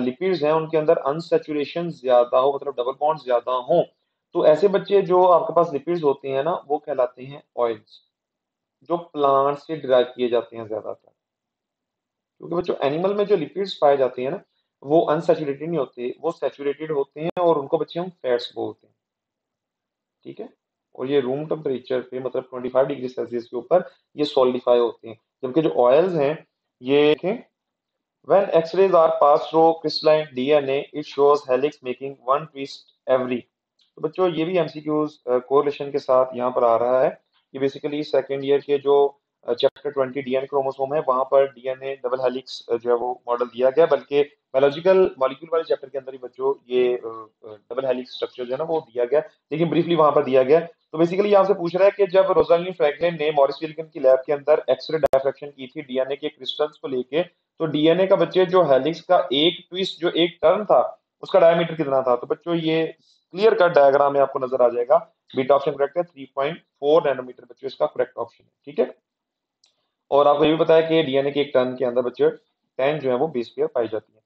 लिपिड्स हैं उनके अंदर अनसेचुरेशन ज्यादा हो मतलब डबल बॉन्ड ज्यादा हो तो ऐसे बच्चे जो आपके पास लिपिड्स होते हैं ना वो कहलाते हैं ऑयल्स जो प्लांट से डिराइव किए जाते हैं ज्यादातर, क्योंकि बच्चों एनिमल में जो लिपिड्स पाए जाते हैं ना वो अनसेचुरेटेड नहीं होते, वो सेचुरेटेड होते हैं और उनको बच्चे हम फैट्स बोलते हैं, ठीक है। और ये रूम टेम्परेचर पे मतलब पच्चीस डिग्री सेल्सियस के ऊपर ये सॉलिडिफाई होते हैं, जबकि जो ऑयल्स हैं ये when X-rays are pass through crystalline DNA it shows helix making one twist every. तो बच्चों ये भी एमसीक्यूज कोरिलेशन के साथ यहाँ पर आ रहा है कि बेसिकली सेकंड ईयर के जो चैप्टर ट्वेंटी डीएनए क्रोमोसोम है वहां पर डीएनए डबल हेलिक्स जो है वो मॉडल दिया गया, बल्कि बायोलॉजिकल मॉलिक्यूल वाले चैप्टर के अंदर ही बच्चों ये डबल हेलिक्स स्ट्रक्चर जो है ना वो दिया गया लेकिन ब्रीफली वहां पर दिया गया। तो बेसिकली आपसे पूछ रहा है कि जब रोजालिन फ्रैंकलिन ने मॉरिस विल्किन की लैब के अंदर एक्सरे डायफ्रैक्शन की थी डीएनए के क्रिस्टल्स को लेके तो डीएनए का बच्चे जो हेलिक्स का एक ट्विस्ट जो एक टर्न था उसका डायमीटर कितना था। तो बच्चों ये क्लियर कट डायग्राम में आपको नजर आ जाएगा, बीटा ऑप्शन करेक्ट है, थ्री पॉइंट फोर नैनोमीटर बच्चों इसका करेक्ट ऑप्शन है, ठीक है। और आपको ये भी पता है कि डीएनए के एक टर्न के अंदर बच्चे टेन जो है वो बीस पेयर पाई जाती है।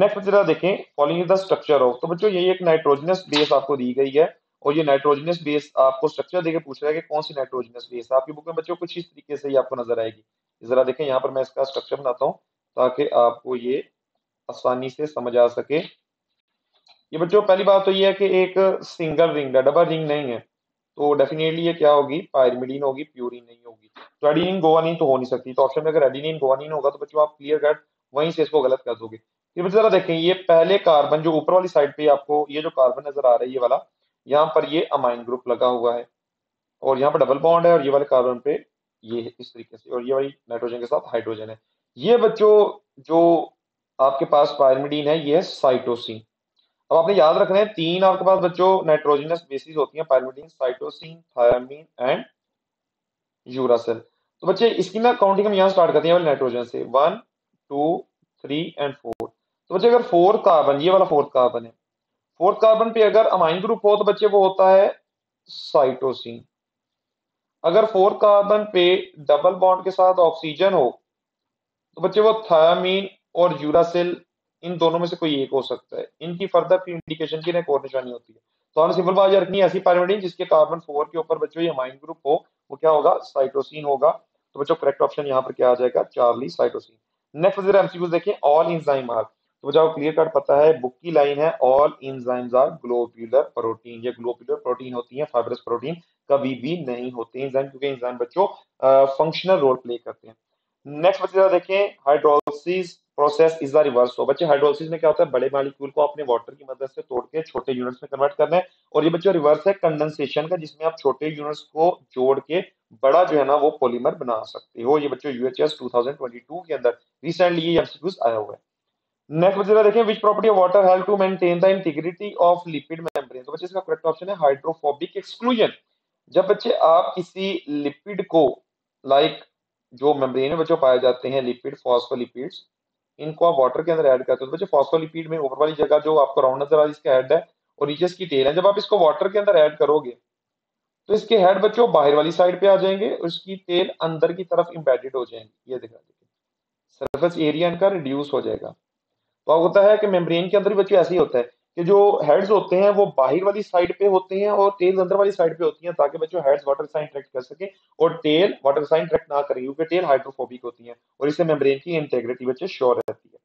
नेक्स्ट जरा देखें फॉलोइंग द स्ट्रक्चर ऑफ, तो बच्चों ये एक नाइट्रोजनस बेस आपको दी गई है और ये नाइट्रोजनस बेस आपको स्ट्रक्चर देके पूछ रहा है कि कौन सी नाइट्रोजनस बेस है। आपकी बुक में बच्चों कुछ इस तरीके से ही आपको नजर आएगी। जरा देखें यहाँ पर मैं इसका स्ट्रक्चर बनाता हूँ ताकि आपको ये आसानी से समझ आ सके। ये बच्चों पहली बात तो ये है कि एक सिंगल रिंग है, डबल रिंग नहीं है, तो डेफिनेटली ये क्या होगी, पायरिमिडीन होगी, प्यूरीन नहीं होगी। तो एडीनिन ग्वानीन तो हो नहीं सकती, तो ऑप्शन में अगर एडीनिन ग्वानीन होगा तो बच्चों आप क्लियर कट वहीं से इसको गलत कर दोगे। ये बच्चों जरा देखें ये पहले कार्बन जो ऊपर वाली साइड पे आपको ये जो कार्बन नजर आ रहा है ये वाला, यहाँ पर ये अमाइन ग्रुप लगा हुआ है और यहाँ पर डबल बॉन्ड है और ये वाले कार्बन पे ये इस तरीके से, और ये वाली नाइट्रोजन के साथ हाइड्रोजन है। ये बच्चों जो आपके पास पायरिमिडीन है ये है साइटोसिन। अब आपने याद रखना है तीन आपके पास बच्चों नाइट्रोजनस बेसिस होती हैं, pyrimidine, cytosine, thymine and uracil. तो बच्चे इसकी ना काउंटिंग हम यहाँ स्टार्ट करते हैं वाले नाइट्रोजन से, one two three and four. तो बच्चे अगर फोर्थ कार्बन, ये वाला फोर्थ कार्बन है, फोर्थ कार्बन पे अगर अमाइन ग्रुप हो तो बच्चे वो होता है साइटोसिन। अगर फोर्थ कार्बन पे डबल बॉन्ड के साथ ऑक्सीजन हो तो बच्चे वो थायमीन और यूरासिल, इन दोनों में से कोई एक हो सकता है। इनकी फर्दर फिर इंडिकेशन की एक और निशानी होती है। तो हमने सिंपल बात याद रखनी है, ऐसी पायरिमिडीन जिसके कार्बन फोर के ऊपर बच्चों ये अमाइन ग्रुप हो वो क्या होगा, साइटोसिन होगा। तो बच्चों करेक्ट ऑप्शन यहाँ पर क्या आ जाएगा, चार्ली साइटोसिन। नेक्स्ट जरा एमसीक्यूज देखिए, ऑल एंजाइम आर, तो बच्चों क्लियर कट पता है बुक की लाइन है, all enzymes are globular protein. ये ग्लोब्यूलर प्रोटीन होती है, फाइब्रस प्रोटीन कभी भी नहीं होते एंजाइम, क्योंकि एंजाइम बच्चों फंक्शनल रोल प्ले करते हैं। नेक्स्ट बच्चे देखें hydrolysis process is the reverse. तो बच्चे हाइड्रोलिसिस में क्या होता है, बड़े मॉलिक्यूल को आपने वाटर की मदद से तोड़ के छोटे यूनिट्स में कन्वर्ट करना है, और ये बच्चों रिवर्स है कंडेंसेशन का, जिसमें आप छोटे यूनिट्स को जोड़ के बड़ा जो है ना वो पॉलीमर बना सकते हो। ये बच्चों यूएचएस दो हज़ार बाईस के अंदर रिसेंटली ये एमसीक्यूज आया हुआ है। नेक्स्ट बच्चे देखें which property of water help to maintain the integrity of lipid membrane. तो बच्चे इसका करेक्ट ऑप्शन है हाइड्रोफोबिक एक्सक्लूजन। जब बच्चे आप किसी लिपिड को लाइक जो मेम्ब्रेन में बच्चों पाए जाते हैं लिपिड, फॉस्फोलिपिड्स, इनको आप वाटर के अंदर ऐड करते हो तो बच्चे फॉस्फोलिपिड में ऊपर वाली जगह जो आपको राउंड नजर आ रही है इसका हेड है और नीचे इसकी टेल है। जब आप इसको वाटर के अंदर ऐड करोगे तो इसके हेड बच्चों बाहर वाली साइड पे आ जाएंगे और इसकी टेल अंदर की तरफ इम्बेडेड हो जाएंगी। ये दिखा देंगे सरफेस एरिया इनका रिड्यूस हो जाएगा। तो होता है कि मेम्ब्रेन के अंदर भी बच्चों ऐसे ही होता है कि जो हेड्स होते हैं वो बाहर वाली साइड पे होते हैं और टेल अंदर वाली साइड पे होती हैं, ताकि बच्चों हेड्स वाटर साइन इंटरेक्ट कर सके और टेल वाटर साइन इंटरेक्ट ना करें, क्योंकि टेल हाइड्रोफोबिक होती है और इससे मेम्ब्रेन की इंटेग्रिटी बच्चे श्योर रहती है।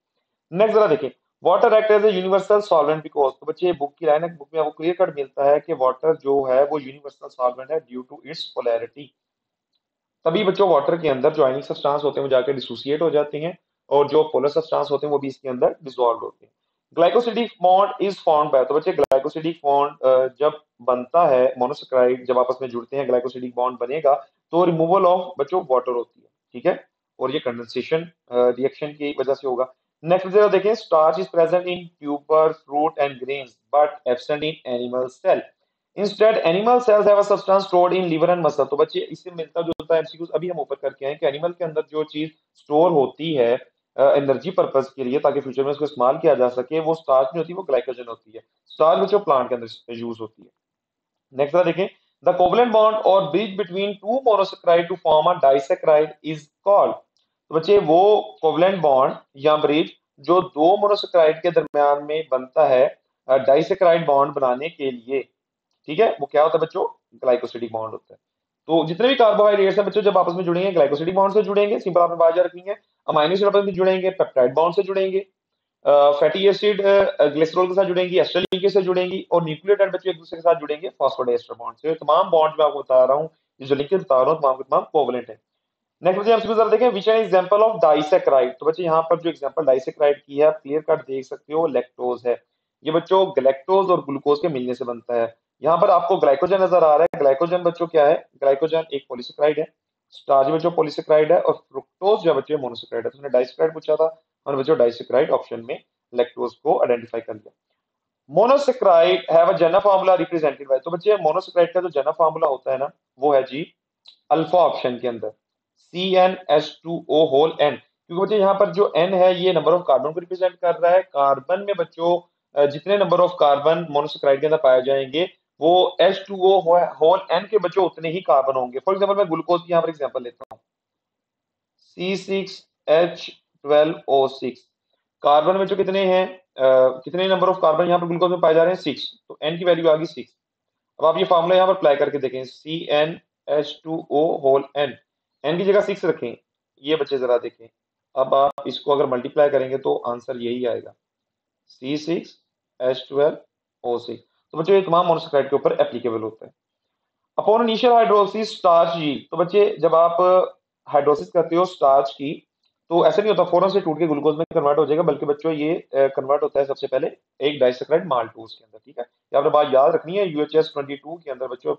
नेक्स्ट जरा देखिए water act as a universal solvent because. तो बच्चे बुक की लाइन बुक में आपको क्लियर कट मिलता है कि वाटर जो है वो यूनिवर्सल सॉल्वेंट है ड्यू टू इट्स पोलैरिटी। तभी बच्चों वाटर के अंदर जो आयनिक सब्सटेंस होते हैं वो जाकर डिसोसिएट हो जाते हैं और जो पोलर सब्सटेंस होते हैं वो भी इसके अंदर डिसॉल्व होते हैं। Glycosidic bond is formed by, तो बच्चे ग्लाइकोसिडिक बॉन्ड जब बनता है, मोनोसैकेराइड जब आपस में जुड़ते हैं ग्लाइकोसिडिक बॉन्ड बनेगा तो रिमूवल ऑफ बच्चों वाटर होती है, ठीक है, और ये कंडेंसेशन रिएक्शन की वजह से होगा। नेक्स्ट जरा देखें starch is present in tuber, fruit and grains but absent in animal cell. Instead animal cells have a substance stored in liver and muscle. तो बच्चे इससे मिलता जुलता एमसीक्यूज अभी हम ऊपर करके आए कि एनिमल के अंदर जो चीज स्टोर होती है एनर्जी uh, पर्पस के लिए ताकि फ्यूचर में इसको इस्तेमाल किया जा सके, वो स्टार्च नहीं होती, वो ग्लाइकोजन होती है। स्टार्च बच्चों प्लांट के अंदर यूज होती है। नेक्स्ट देखें द कोवेलेंट बॉन्ड और bridge between two monosaccharide to form a disaccharide is called. तो बच्चे वो कोवेलेंट बॉन्ड या ब्रिज जो दो मोनोसैकेराइड के दरम्यान में बनता है डाइसैकेराइड बॉन्ड बनाने के लिए, ठीक है, वो क्या होता है बच्चों, ग्लाइकोसिडिक बॉन्ड होता है। तो जितने भी कार्बोहाइड्रेट्स हैं बच्चों जब आपस में जुड़ेंगे ग्लाइकोसिडिक बॉन्ड से जुड़ेंगे, सिंपल आपने बात याद रखनी है, अमाइनो एसिड आपस में जुड़ेंगे पेप्टाइड बॉन्ड से जुड़ेंगे, फैटी एसिड ग्लिसरॉल के साथ जुड़ेंगी, एस्ट्रलिन के से जुड़ेंगी और न्यूक्लियोटाइड बच्चों एक दूसरे के साथ जुड़ेंगे फॉस्फोडाइस्टर बॉन्ड से। तमाम बॉन्ड में आपको बता रहा हूँ, जो लिंक बता रहा हूँ तमाम के तमाम कोवेलेंट है। नेक्स्ट बच्चे आपसे जरा देखें which an example of disaccharide. तो बच्चे यहाँ पर जो एग्जाम्पल डाइसैकेराइड की है क्लियर कट देख सकते हो, लैक्टोज है। ये बच्चों लैक्टोज और ग्लूकोज के मिलने से बनता है। यहाँ पर आपको ग्लाइकोजन नजर आ रहा है। ग्लाइकोजन बच्चों क्या है, ग्लाइकोजन एक पॉलीसेक्राइड है, स्टार्च बच्चों पॉलीसेक्राइड है और फ्रुक्टोज जो बच्चों मोनोसेक्राइड है। तो हमने डाइसेक्राइड पूछा था और बच्चों डाइसेक्राइड ऑप्शन में लैक्टोज को आइडेंटिफाई कर लिया। Monosaccharide have a general formula represented by, तो बच्चे मोनोसेक्राइड का जो जेना फार्मूला होता है ना वो है जी अल्फा ऑप्शन के अंदर C N S two O whole N, क्योंकि बच्चे यहाँ पर जो एन है ये नंबर ऑफ कार्बन को रिप्रेजेंट कर रहा है। कार्बन में बच्चों जितने नंबर ऑफ कार्बन मोनोसेक्राइड के अंदर पाए जाएंगे वो H two O whole N के बच्चों उतने ही कार्बन होंगे। फॉर एग्जांपल मैं ग्लूकोज की यहाँ पर एग्जांपल लेता हूँ C six H twelve O six. Carbon में जो कितने हैं आ, कितने नंबर ऑफ कार्बन यहाँ पर ग्लूकोज में पाए जा रहे हैं, सिक्स, तो एन की वैल्यू आ गई सिक्स। अब आप ये फार्मूला यहाँ पर अप्लाई करके देखें, C N H two O whole N, N की जगह सिक्स रखें, ये बच्चे जरा देखें। अब आप इसको अगर मल्टीप्लाई करेंगे तो आंसर यही आएगा, C six H twelve O six. तो बच्चे ये तमाम मोनोसेक्राइड के ऊपर एप्लीकेबल होता है। Upon initial hydrolysis starch yield, तो बच्चे जब आप हाइड्रोलिसिस करते हो स्टार्च की तो ऐसा नहीं होता फौरन से टूट के ग्लूकोज में कन्वर्ट हो जाएगा, बल्कि बच्चों ये कन्वर्ट होता है सबसे पहले एक डाइसेक्राइड माल्टोज के अंदर, ठीक है। ये आपने बात याद रखनी है, यूएचएस बाईस के अंदर बच्चों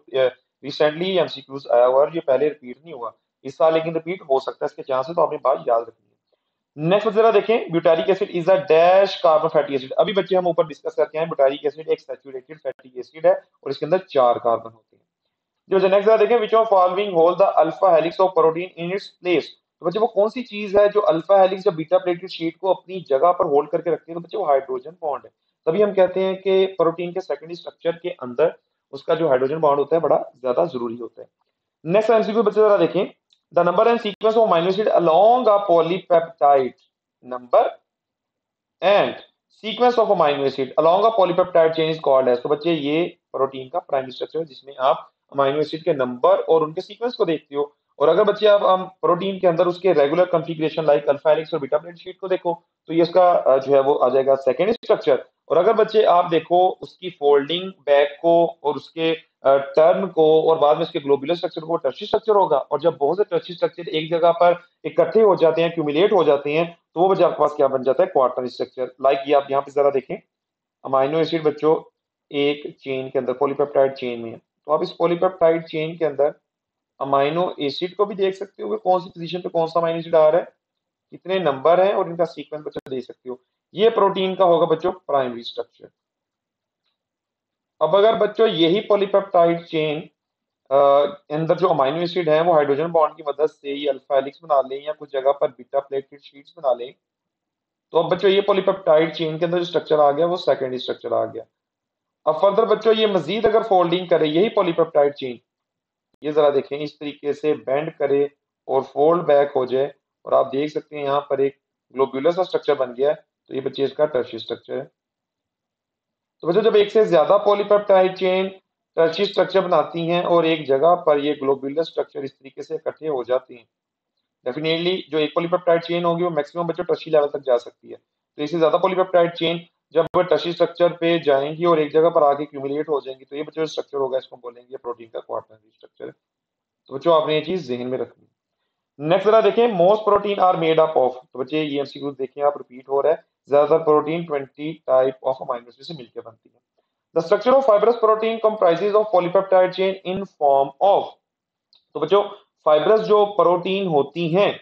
रिसेंटली एमसीक्यूज आया हुआ और ये पहले रिपीट नहीं हुआ इस साल, लेकिन रिपीट हो सकता है, इसके चांसेस, तो आपने बात याद रखनी है। नेक्स्ट जरा देखें, butyric acid is a dash carbon fatty acid. अभी बच्चे हम ऊपर डिस्कस करते हैं, ब्यूटारिक एसिड एक सैचुरेटेड फैटी एसिड है और इसके अंदर चार कार्बन होते हैं। जो जो नेक्स्ट जरा देखें, which of following hold the alpha helix of protein in its place. तो बच्चे वो कौन सी चीज है जो अल्फा हेलिक्स या बीटा प्लेटलेट शीट को अपनी जगह पर होल्ड करके रखती है, तो बच्चे वो हाइड्रोजन बॉन्ड है। तभी हम कहते हैं कि प्रोटीन के सेकेंडरी स्ट्रक्चर के अंदर उसका जो हाइड्रोजन बॉन्ड होता है बड़ा ज्यादा जरूरी होता है। नेक्स्ट एमसीक्यू बच्चे जरा देखें, the number and sequence of amino acid along a polypeptide, number and sequence of amino acid along a polypeptide chain is called as. तो बच्चे ये प्रोटीन का प्राइमरी स्ट्रक्चर है जिसमें आप अमीनो एसिड के नंबर और उनके सीक्वेंस को देखते हो। और अगर बच्चे आप हम प्रोटीन के अंदर उसके regular configuration like alpha helix और बीटा प्लेटलेट शीट को देखो तो ये इसका जो है वो आ जाएगा सेकेंडरी स्ट्रक्चर। और अगर बच्चे आप देखो उसकी फोल्डिंग बैक को और उसके टर्न को और बाद में उसके ग्लोबुलर स्ट्रक्चर को, टर्शियरी स्ट्रक्चर होगा। और जब बहुत से टर्शियरी स्ट्रक्चर एक जगह पर इकट्ठे हो जाते हैं, क्यूमुलेट हो जाते हैं, तो वो बच्चे आपके पास क्या बन जाता है, क्वार्टरनरी स्ट्रक्चर। लाइक ये आप यहाँ पे जरा देखें, अमाइनो एसिड बच्चों एक चेन के अंदर पॉलीपेप्टाइड चेन में है, तो आप इस पॉलीपेप्टाइड चेन के अंदर अमाइनो एसिड को भी देख सकते हो कि कौन सी पोजीशन पे कौन सा अमाइनो एसिड आ रहा है, कितने नंबर हैं और इनका सीक्वेंस बच्चों देख सकते हो। ये प्रोटीन का होगा बच्चों प्राइमरी स्ट्रक्चर। अब अगर बच्चों यही पॉलीपेप्टाइड चेन अंदर जो अमाइनो एसिड है वो हाइड्रोजन बॉन्ड की मदद से ये अल्फा हेलिक्स बना लें या कुछ जगह पर बीटा प्लेटलेट शीट्स बना लें, तो अब बच्चों ये पॉलीपेप्टाइड चेन के अंदर जो स्ट्रक्चर आ गया वो सेकेंडरी स्ट्रक्चर आ गया। अब फर्दर बच्चों ये मजीद अगर फोल्डिंग करे यही पॉलीपेप्टाइड चेन, ये जरा देखें इस तरीके से बेंड करे और फोल्ड बैक हो जाए और आप देख सकते हैं यहाँ पर एक ग्लोब्यूलर सा स्ट्रक्चर बन गया है, तो ये बच्चे इसका टर्शियरी स्ट्रक्चर है। तो बच्चों जब एक से ज्यादा पॉलीपेप्टाइड चेन टर्शियरी स्ट्रक्चर बनाती हैं और एक जगह पर ये ग्लोब्यूलर स्ट्रक्चर इस तरीके से इकट्ठे हो जाते हैं, डेफिनेटली जो एक पॉलीपेप्टाइड चेन होगी वो मैक्सिमम बच्चों टर्शियरी लेवल तक जा सकती है। तो इससे ज्यादा पॉलीपेप्टाइड चेन जब टर्शियरी स्ट्रक्चर पे जाएंगी और एक जगह पर आके क्यूमुलेट हो जाएंगी तो ये बच्चों स्ट्रक्चर होगा, इसको बोलेंगे प्रोटीन का क्वार्टरनरी स्ट्रक्चर है। तो बच्चों आपने ये चीज जहन में रखनी है। नेक्स्ट जरा देखें, most protein are made up of, तो बच्चे ये एमसीक्यू देखें आप, रिपीट हो रहा है, ज्यादातर protein twenty type of amino acid से मिलकर बनती है। The structure of fibrous protein comprises of polypeptide chain in form of, तो बच्चों फाइब्रस जो प्रोटीन होती हैं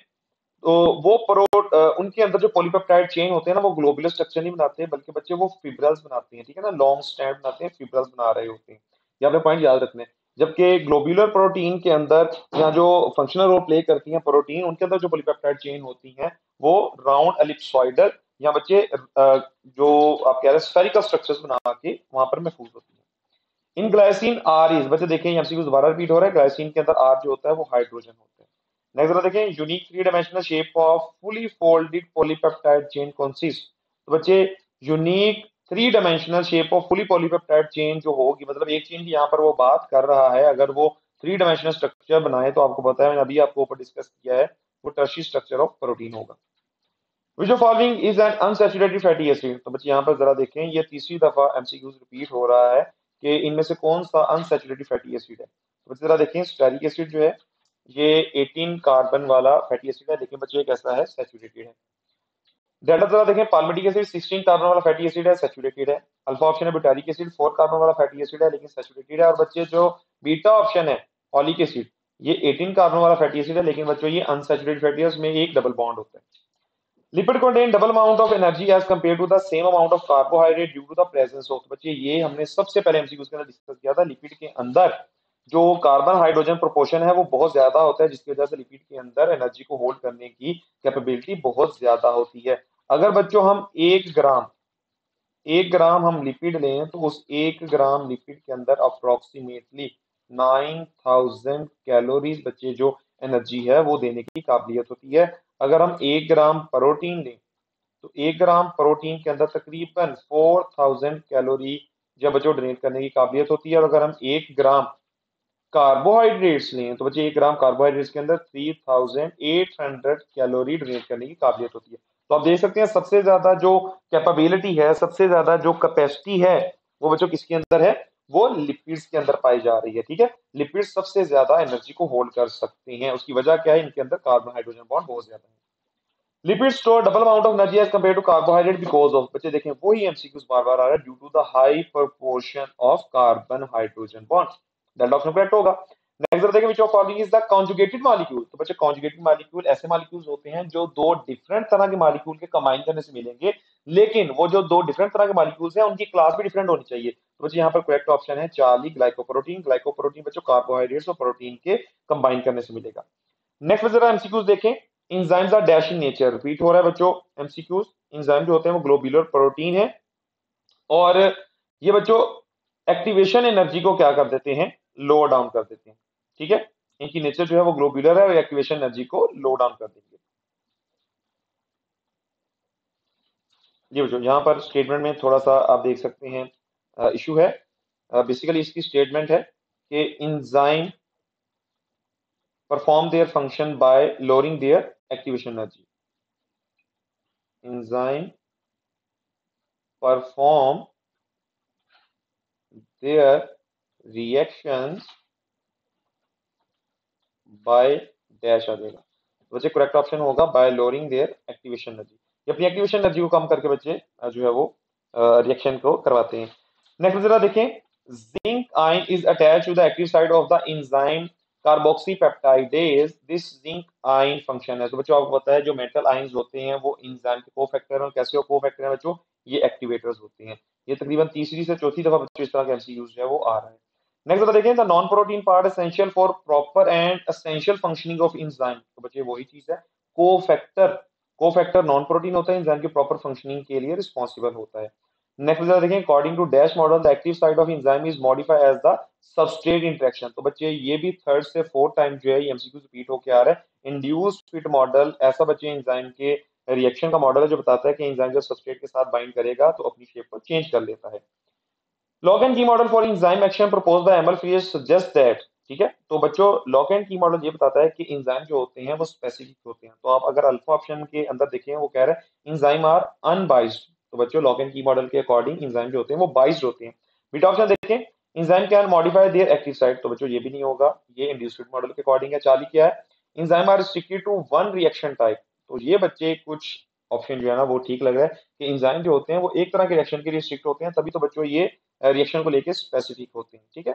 तो वो प्रोट उनके अंदर जो पॉलीपेप्टाइड चेन होते हैं ना वो ग्लोबुलर स्ट्रक्चर नहीं बनाते हैं, बल्कि बच्चे वो फिब्रल्स बनाते हैं, ठीक है ना, लॉन्ग स्ट्रैंड बनाते हैं, फिब्रल्स बना रहे होते हैं। ये आपने पॉइंट याद रखने हैं। जबकि ग्लोबुलर प्रोटीन के अंदर या जो फंक्शनल रोल प्ले करती हैं प्रोटीन, उनके अंदर जो पॉलीपेप्टाइड चेन होती हैं वो राउंड एलिप्सॉइडल या बच्चे जो आप कह रहे हैं स्फेरिकल स्ट्रक्चर्स बना के वहां पर महफूज होती है। इन ग्लाइसिन आर इज, बच्चे देखें एमसीक्यू दोबारा रिपीट हो रहा है, ग्लाइसिन के अंदर आर जो होता है वो हाइड्रोजन होता है। नेक्स्ट देखें, unique three dimensional shape of fully folded polypeptide chain consist, तो बच्चे unique three dimensional shape of fully polypeptide chain जो होगी, मतलब एक चेन की यहाँ पर वो बात कर रहा है, अगर वो थ्री डायमेंशनल स्ट्रक्चर बनाए तो आपको पता है मैंने अभी आपको ऊपर डिस्कस किया है वो टर्शियरी स्ट्रक्चर ऑफ प्रोटीन होगा। Which of following is an unsaturated fatty acid, तो बच्चे यहाँ पर जरा देखें ये तीसरी दफा एमसीक्यूज रिपीट हो रहा है कि इनमें से कौन सा अनसैचुरेटेड फैटी एसिड है। तो बच्चे जरा देखें, स्टेरिक एसिड जो है ये अठारह कार्बन वाला फैटी एसिड है, लेकिन बच्चों कैसा है, सैचुरेटेड है। डेटा जरा देखें, पाल्मिटिक एसिड सोलह कार्बन वाला फैटी एसिड है, सैचुरेटेड है। अल्फा ऑप्शन है ब्यूटारिक एसिड चार कार्बन वाला फैटी एसिड है लेकिन सैचुरेटेड है। और बच्चे जो बीटा ऑप्शन है ऑलिक एसिड, ये अठारह कार्बन वाला फैटी एसिड है लेकिन बच्चों ये अनसैचुरेटेड फैटी है, उसमें एक डबल बॉन्ड होता है। Lipid contain double amount of energy as compare to the same amount of carbohydrate due to the presence of, बच्चे ये हमने सबसे पहले एमसीक्यूज के अंदर डिस्कस किया था, लिपिड के अंदर जो कार्बन हाइड्रोजन प्रोपोर्शन है वो बहुत ज्यादा होता है जिसकी वजह से लिपिड के अंदर एनर्जी को होल्ड करने की कैपेबिलिटी बहुत ज्यादा होती है। अगर बच्चों हम एक ग्राम एक ग्राम हम लिपिड लें तो उस एक ग्राम लिपिड के अंदर अप्रोक्सीमेटली नौ हज़ार कैलोरीज बच्चे जो एनर्जी है वो देने की काबिलियत होती है। अगर हम एक ग्राम प्रोटीन लें तो एक ग्राम प्रोटीन के अंदर तकरीबन चार हज़ार कैलोरी जब बच्चों डोनेट करने की काबिलियत होती है। और अगर हम एक ग्राम कार्बोहाइड्रेट्स लें तो बच्चे एक ग्राम कार्बोहाइड्रेट्स के अंदर अड़तीस सौ कैलोरी डोनेट करने की काबिलियत होती है। तो आप देख सकते हैं सबसे ज्यादा जो कैपेबिलिटी है, सबसे ज्यादा जो कैपेसिटी है वो बच्चों किसके अंदर है, वो लिपिड्स के अंदर पाई जा रही है। ठीक है, लिपिड्स सबसे ज्यादा एनर्जी को होल्ड कर सकते हैं। उसकी वजह क्या है, इनके अंदर कार्बन हाइड्रोजन बॉन्ड बहुत ज्यादा है। Lipids store double amount of energy as compare to carbohydrate because of, बच्चे देखें वही एमसीक्यूज बार बार आ रहा है, due to the high proportion of carbon hydrogen bond. Delta option correct होगा। नेक्स्ट देखें which of following is the conjugated molecule. तो बच्चे कॉन्जुगेटेड मॉलिक्यूल ऐसे मॉलिक्यूल्स होते हैं जो दो डिफरेंट तरह के मॉलिक्यूल के कंबाइन करने से मिलेंगे, लेकिन वो जो दो डिफरेंट तरह के मॉलिक्यूल्स हैं उनकी क्लास भी डिफरेंट होनी चाहिए। तो बच्चे यहाँ पर करेक्ट ऑप्शन है चार्ली ग्लाइकोप्रोटीन। ग्लाइकोप्रोटीन बच्चों कार्बोहाइड्रेट्स और प्रोटीन के कंबाइन करने से मिलेगा। नेक्स्ट जरा एमसीक्यूज देखें। Enzymes are dash in nature, repeat हो रहा है बच्चों एमसीक्यूज। एंजाइम जो होते हैं वो ग्लोब्यूलर प्रोटीन है और ये बच्चों एक्टिवेशन एनर्जी को क्या कर देते हैं, लो डाउन कर देते हैं। ठीक है, इनकी नेचर जो है वो ग्लोब्यूलर है और एक्टिवेशन एनर्जी को लो डाउन कर देंगे। ये बच्चों यहाँ पर स्टेटमेंट में थोड़ा सा आप देख सकते हैं इशू है। बेसिकली इसकी स्टेटमेंट है कि enzyme perform their function by lowering their activation energy. Enzyme perform their reactions by dash आ जाएगा। बच्चे करेक्ट ऑप्शन होगा by lowering their activation energy. ये अपनी एक्टिवेशन एनर्जी को कम करके बच्चे जो है वो रिएक्शन को करवाते हैं। नेक्स्ट जरा देखें। Zinc ion is attached to the active side of the enzyme carboxypeptidase. This zinc ion function है। तो बच्चों आपको पता है जो मेटल आयंस होते हैं वो एंजाइम के कोफैक्टर और कैसे कोफैक्टर हैं बच्चों, ये एक्टिवेटर्स होते हैं। ये तकरीबन तीसरी से चौथी दफा बच्चों इस तरह के एमसीक्यूज जो है वो आ रहा है। नेक्स्ट देखें the non protein part essential for proper and essential functioning of enzyme. तो बच्चे वही चीज है, कोफैक्टर कोफैक्टर नॉन प्रोटीन होता है, एंजाइम की प्रॉपर फंक्शनिंग के लिए रिस्पांसिबल होता है। नेक्स्ट देखें according to dash model the active side of enzyme is modified as the substrate interaction. तो बच्चे ये भी थर्ड से फोर्थ टाइम जो है ये एमसीक्यू रिपीट होकर आ रहा है। इंड्यूस्ड फिट मॉडल ऐसा बच्चे एंजाइम के रिएक्शन का मॉडल है जो बताता है कि एंजाइम जब सबस्ट्रेट के साथ बाइंड करेगा तो अपनी शेप को चेंज कर लेता है। Lock and key model for enzyme action propose by एमल फ्रियर suggest that. ठीक है, तो बच्चों लॉक एंड की मॉडल ये बताता है कि एंजाइम जो होते हैं वो स्पेसिफिक होते हैं। तो आप अगर अल्फा ऑप्शन के अंदर देखें वो कह रहा है एंजाइम आर अनबाइस्ड। तो बच्चों लॉक एंड की मॉडल के अकॉर्डिंग एंजाइम जो होते हैं वो बाइस्ड होते हैं। बीटा ऑप्शन देखें enzyme can modify their active site. तो बच्चों ये भी नहीं होगा, ये इंड्यूस्ड फिट मॉडल के अकॉर्डिंग है। चाली क्या है, enzyme are restricted to one reaction type. तो ये बच्चे कुछ ऑप्शन जो है ना वो ठीक लग रहा है कि एंजाइम जो होते हैं वो एक तरह के रिएक्शन के लिए रिस्ट्रिक्ट होते हैं, तभी तो बच्चों ये रिएक्शन को लेके स्पेसिफिक होते हैं। ठीक है,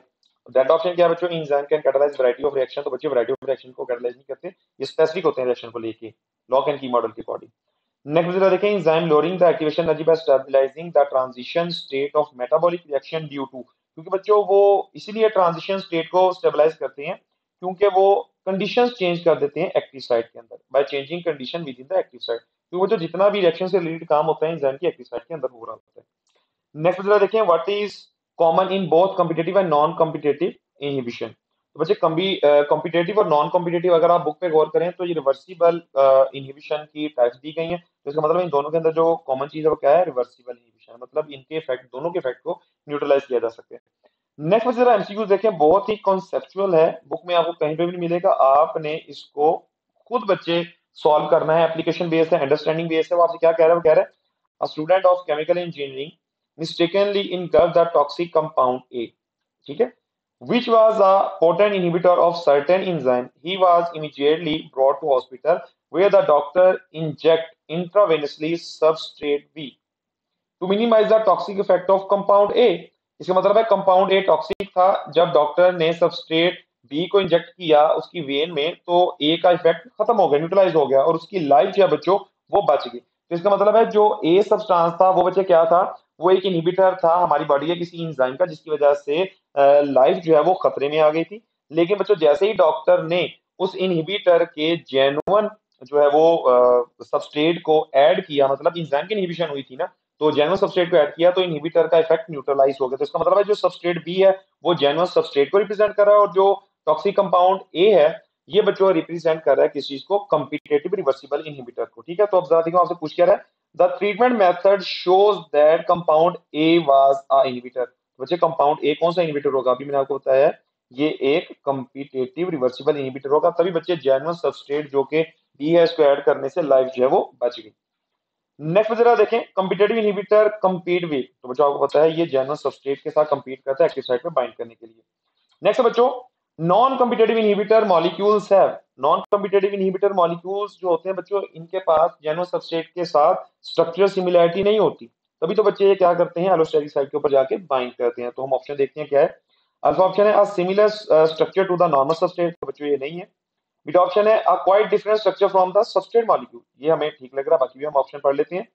दैट ऑप्शन क्या है बच्चों, enzyme can catalyse variety of reaction. तो बच्चे वैरायटी ऑफ रिएक्शन को कैटलाइज नहीं करते, ये स्पेसिफिक होते हैं रिएक्शन को लेके लॉक एंड की मॉडल के अकॉर्डिंग। नेक्स्ट जरा देखें enzyme lowering the activation energy by stabilising the transition state of metabolic reaction due to. क्योंकि बच्चों वो इसीलिए ट्रांजिशन स्टेट को स्टेबलाइज करते हैं क्योंकि वो कंडीशंस चेंज कर देते हैं एक्टिव साइट के अंदर by changing condition within the active site. क्योंकि बच्चों जितना भी रिएक्शन से रिलेटेड काम होता है एंजाइम की एक्टिव साइट के अंदर हो रहा होता है। नेक्स्ट जरा देखें what is common in both competitive and non competitive inhibition. तो बच्चे कॉम्पिटेटिव और नॉन कॉम्पिटेटिव अगर आप बुक पे गौर करें तो ये रिवर्सिबल इनहिबिशन की टाइप्स दी गई हैं। तो इसका मतलब इन दोनों के अंदर जो कॉमन चीज है वो क्या है, रिवर्सिबल इनहिबिशन, मतलब इनके इफेक्ट दोनों के इफेक्ट को न्यूट्रलाइज किया जा सकता है। नेक्स्ट बच्चे जरा एमसीक्यू देखें, बहुत ही कॉन्सेप्चुअल है, बुक में आपको कहीं पे भी नहीं मिलेगा, आपने इसको खुद बच्चे सॉल्व करना है। एप्लीकेशन बेस्ड है, अंडरस्टैंडिंग बेस्ड है। वो आपसे क्या कह रहा है, वो कह रहा है a student of chemical engineering mistakenly engulfed the toxic compound A, ठीक है, which was a potent inhibitor of certain enzyme. He was immediately brought to hospital where the doctor inject intravenously substrate B to minimize the toxic effect of compound A. इसका मतलब है compound A toxic था, जब doctor ने substrate B को inject किया उसकी when में तो A का इफेक्ट खत्म हो गया, न्यूट्रलाइज हो गया और उसकी लाइफ या बच्चों वो बच गई। तो इसका मतलब है जो A सब्सटेंस था वो बच्चे क्या था, वो एक इनहिबिटर था हमारी बॉडी के किसी एंजाइम का, जिसकी वजह से लाइफ जो है वो खतरे में आ गई थी। लेकिन बच्चों जैसे ही डॉक्टर ने उस इनहिबिटर के जेन्युइन जो है वो सबस्ट्रेट को ऐड किया, मतलब एंजाइम की इनहिबिशन हुई थी ना, तो जेन्युइन सबस्ट्रेट को ऐड किया तो इनहिबिटर का इफेक्ट न्यूट्रलाइज हो गया। तो इसका मतलब है जो सबस्ट्रेट बी है वो जेन्युइन सबस्ट्रेट को रिप्रेजेंट कर रहा है और जो टॉक्सिक कंपाउंड ए है ये बच्चों रिप्रेजेंट कर रहा है किस चीज को, कॉम्पिटिटिव रिवर्सिबल इनहिबिटर को। ठीक है, तो अब जरा देखो आपसे पूछ क्या रहा है, The treatment method shows that compound A was a inhibitor. बच्चे कंपाउंड ए कौन सा इनहिबिटर होगा? अभी मैंने आपको बताया है ये एक कम्पिटेटिव रिवर्सिबल इनहिबिटर होगा, तभी बच्चे जेनुइन सबस्ट्रेट जो कि डी है इसको ऐड करने से लाइफ जो है वो बच गई। नेक्स्ट जरा देखें कम्पिटेटिव इनहिबिटर कम्पीट विद, तो बच्चों आपको पता है ये जेनुइन सबस्ट्रेट के साथ कम्पीट करता है एक्टिव साइट में बाइंड करने के लिए। नेक्स्ट बच्चों नॉन कम्पिटेटिव इनहिबिटर मॉलिक्यूल्स है, नॉन कम्पिटेटिव इनहिबिटर मॉलिक्यूल्स जो होते हैं बच्चों इनके पास जेनुइन सबस्ट्रेट के साथ स्ट्रक्चरल सिमिलैरिटी नहीं होती, तभी तो बच्चे ये क्या करते हैं एलोस्टेरिक साइट के ऊपर जाके बाइंड करते हैं। तो हम ऑप्शन देखते हैं क्या है, अल्फा ऑप्शन है a similar structure to the normal substrate, तो बच्चों ये नहीं है। बीटा ऑप्शन है a quite different structure from the substrate molecule, ये हमें ठीक लग रहा है, बाकी भी हम ऑप्शन पढ़ लेते हैं।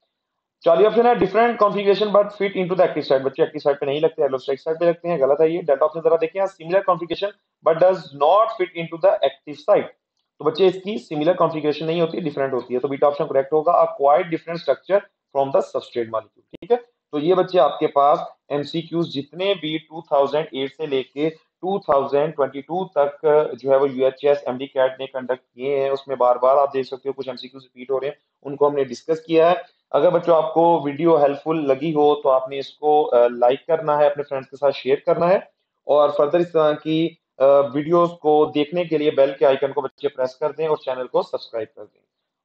चौथा ऑप्शन है different configuration but fit into the active site, बच्चे एक्टिव साइट पे नहीं लगते एलोस्टेरिक साइट पे लगते हैं, गलत है ये। डेल्टा ऑप्शन जरा देखें a similar configuration but does not fit into the active site, तो बच्चे इसकी सिमिलर कॉन्फिगरेशन नहीं होती डिफरेंट होती है, तो बीटा ऑप्शन करेक्ट होगा a quite different structure from the substrate molecule, ठीक है। तो ये बच्चे आपके पास एमसीक्यूज जितने भी दो हज़ार आठ से लेके दो हज़ार बाईस तक जो है वो यूएचएस एमडीकैट ने कंडक्ट किए हैं, उसमें बार बार आप देख सकते हो कुछ एमसीक्यूज रिपीट हो रहे हैं, उनको हमने डिस्कस किया है। अगर बच्चों आपको वीडियो हेल्पफुल लगी हो तो आपने इसको लाइक करना है, अपने फ्रेंड्स के साथ शेयर करना है, और फर्दर इस तरह की वीडियोज को देखने के लिए बेल के आइकन को बच्चे प्रेस कर दें और चैनल को सब्सक्राइब कर दें।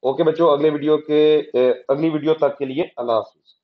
ओके बच्चों, अगले वीडियो के अगली वीडियो तक के लिए अल्लाह हाफिज़।